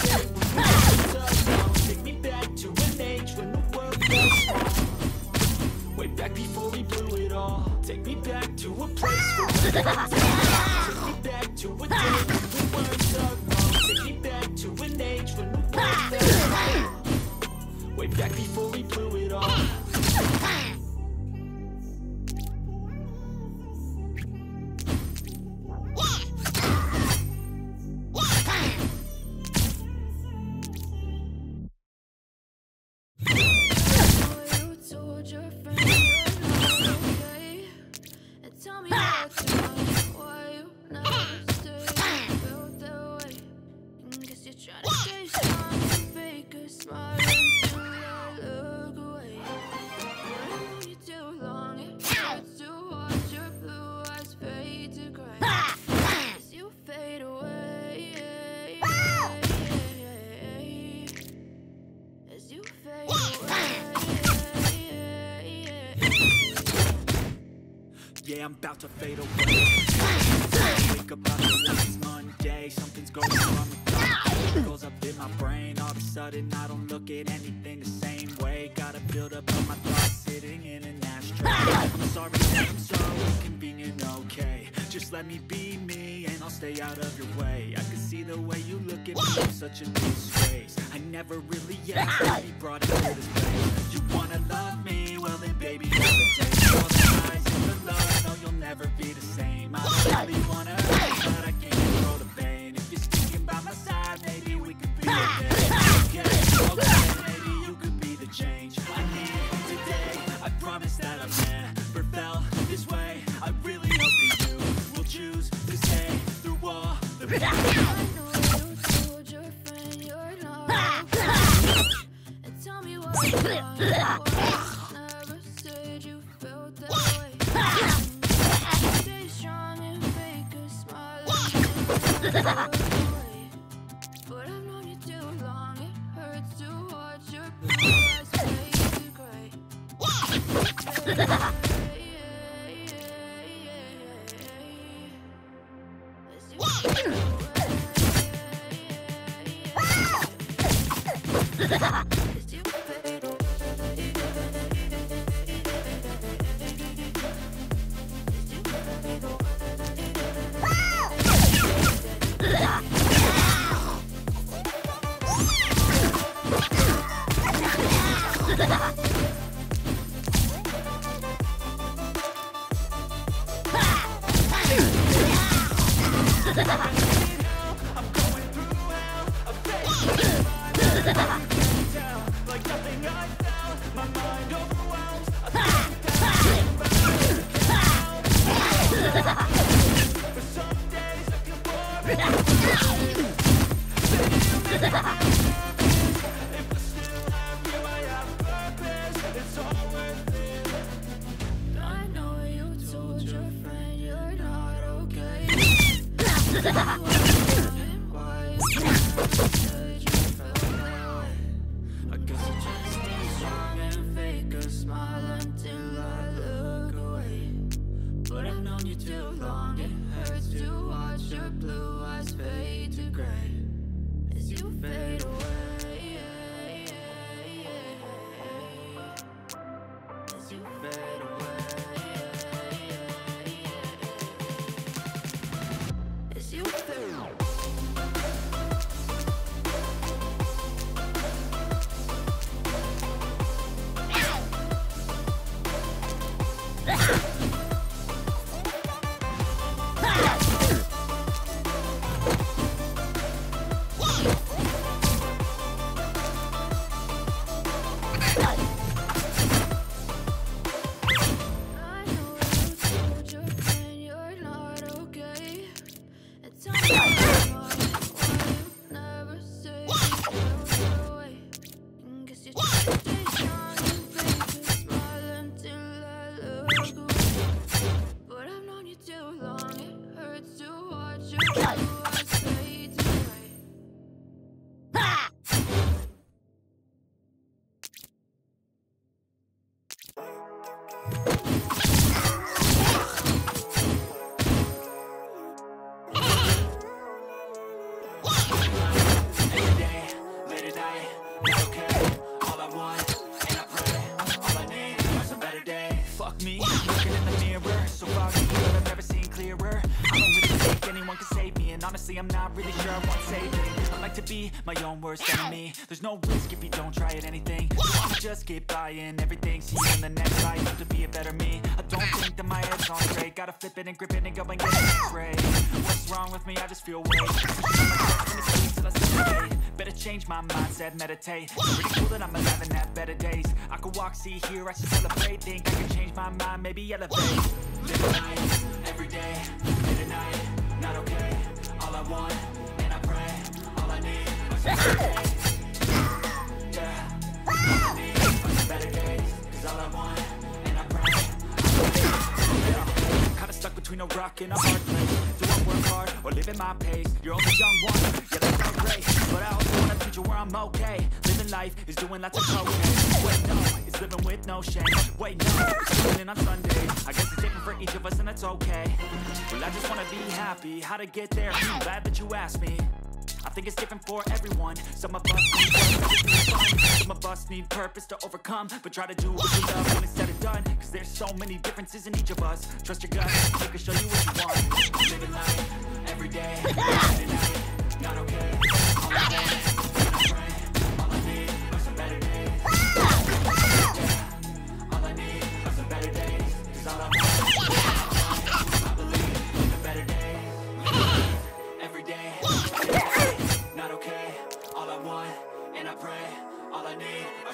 day when we were alone. Take me back to an age when the world was small. Way back before we blew it all. Take me back to a place where we weren't alone. Take me back to a day when we weren't alone. Take me back to an age when the world felt small. Way back before we blew it all. Yeah, I'm about to fade away. I think about it like it's Monday. Something's going on with me. Goes up in my brain. All of a sudden, I don't look at anything the same way. Gotta build up all my thoughts sitting in an ashtray. I'm sorry that I'm so inconvenient, okay. Just let me be me and I'll stay out of your way. I can see the way you look at me. I'm such a disgrace. I never really asked to be brought into this place. You wanna love me? Well then, baby, you're the taste. All the eyes and the love. Never be the same. I don't really wanna hurt, but I can't control the pain. If you're sticking by my side, maybe we could be okay. Okay, okay, maybe you could be the change I need today. I promise that I've never felt this way. I really hope that you will choose to stay through all the pain. But I've known you too long. It hurts too hard. Your blue eyes fade to gray. Yeah, yeah, yeah, yeah, yeah. As you fade away. I guess I just stay strong and fake a smile until your blue eyes fade to gray as you fade away, as you fade away, as you fade away. I'm not really sure I want saving. I like to be my own worst enemy. There's no risk if you don't try at anything. You just get buying everything, seeing the next life, have to be a better me. I don't think that my head's on straight. Gotta flip it and grip it and go and get it great. What's wrong with me? I just feel weight. Better change my mindset, meditate. Pretty cool that I'm alive and have better days. I could walk, see, hear, I should celebrate. Think I can change my mind, maybe elevate. Live a life, every day, late at night, not okay. All I want, and I pray, all I need is better days. Yeah, all I need is better days. Cause all I want, and I pray, all I need. Kinda stuck between a rock and a hard place. Do I work hard, or live at my pace? You're only young one, yeah, that's not great. But I also want a future where I'm okay. Living life is doing lots of cocaine. Wait, no, it's living with no shame. Wait, no, it's living on Sundays. I guess it's different for each of us, and that's okay. Well, I just wanna be happy. How to get there? I'm glad that you asked me. I think it's different for everyone. Some of us need purpose, some of us need purpose to overcome. But try to do what you love when it's said and done. Cause there's so many differences in each of us. Trust your gut, they can show you what you want. Living life, every day, every night, not okay. All I want, and I pray, all I need are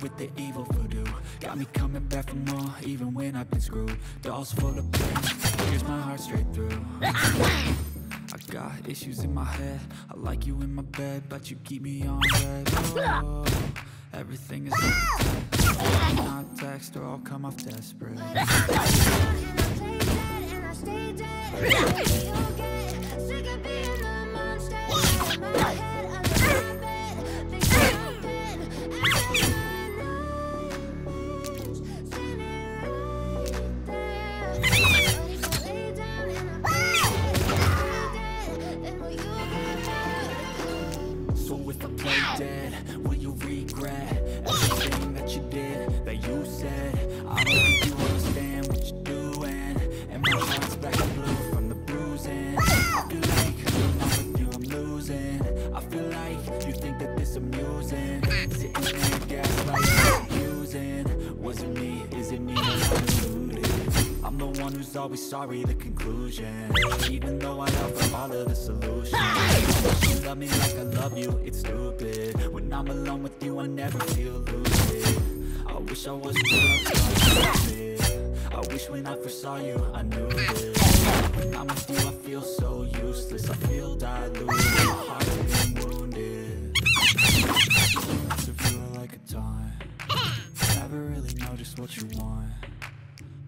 With the evil voodoo, got me coming back for more, even when I've been screwed. Dolls full of pain, here's my heart straight through. I got issues in my head, I like you in my bed, but you keep me on red. Oh, everything is like not text or I'll come off desperate. And I stay dead, and I stay dead. Always sorry, the conclusion. Even though I offer all of the solutions, you love me like I love you, it's stupid. When I'm alone with you, I never feel lucid. I wish I wasn't stupid. I wish when I first saw you, I knew it. When I'm with you, I feel so useless. I feel diluted, my heart's been wounded. I feel like a taunt. Never really know just what you want.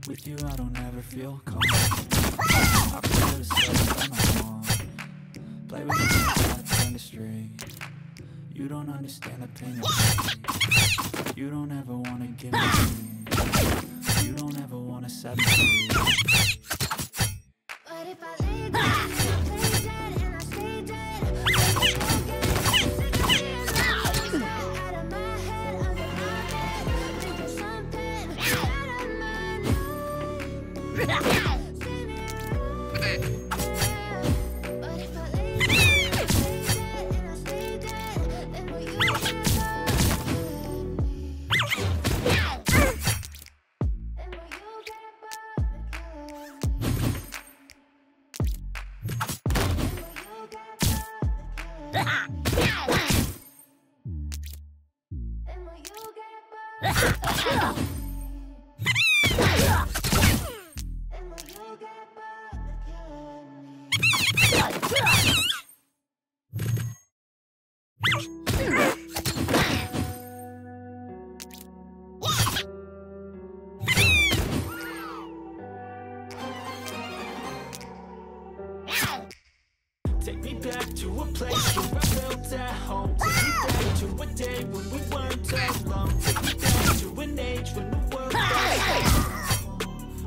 With you, I don't ever feel calm. I feel the stuff on my mom. Play with me, I on the string. You don't understand the pain of me. You don't ever wanna give me pain. You don't ever wanna set me free. What if I lay down and I play dead and I stay dead?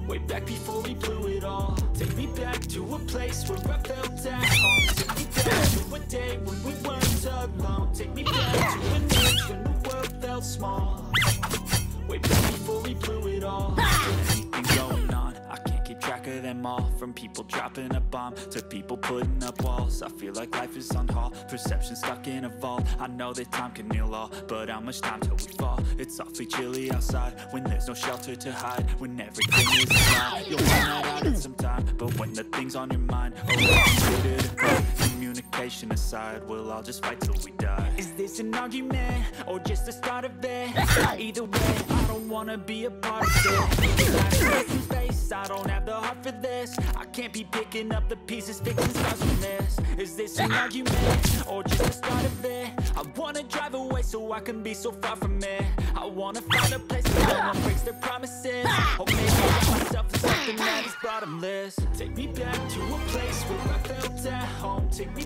way back before we blew it all. Take me back to a place where I felt at home. Take me back to a day when we weren't alone. Take me back to a night when the world felt small. Way back before we blew it all. Everything going on, I can't keep track of them all. From people dropping a bomb to people putting up walls. I feel like life is on hold, perception stuck in a vault. I know that time can heal all, but how much time till we fall? It's awfully chilly outside when there's no shelter to hide. When everything is a lie, you'll find that out at some time. But when the thing's on your mind, oh, it's good to communication aside, we'll all just fight till we die. Is this an argument or just the start of it? Either way, I don't wanna be a part of it. I don't have the heart for this. I can't be picking up the pieces, fixing scars from this. Is this an argument or just the start of it? I wanna drive away so I can be so far from it. I wanna find a place where no one breaks their promises. Or maybe I myself in something that is bottomless. Take me back to a place where I felt at home. Take me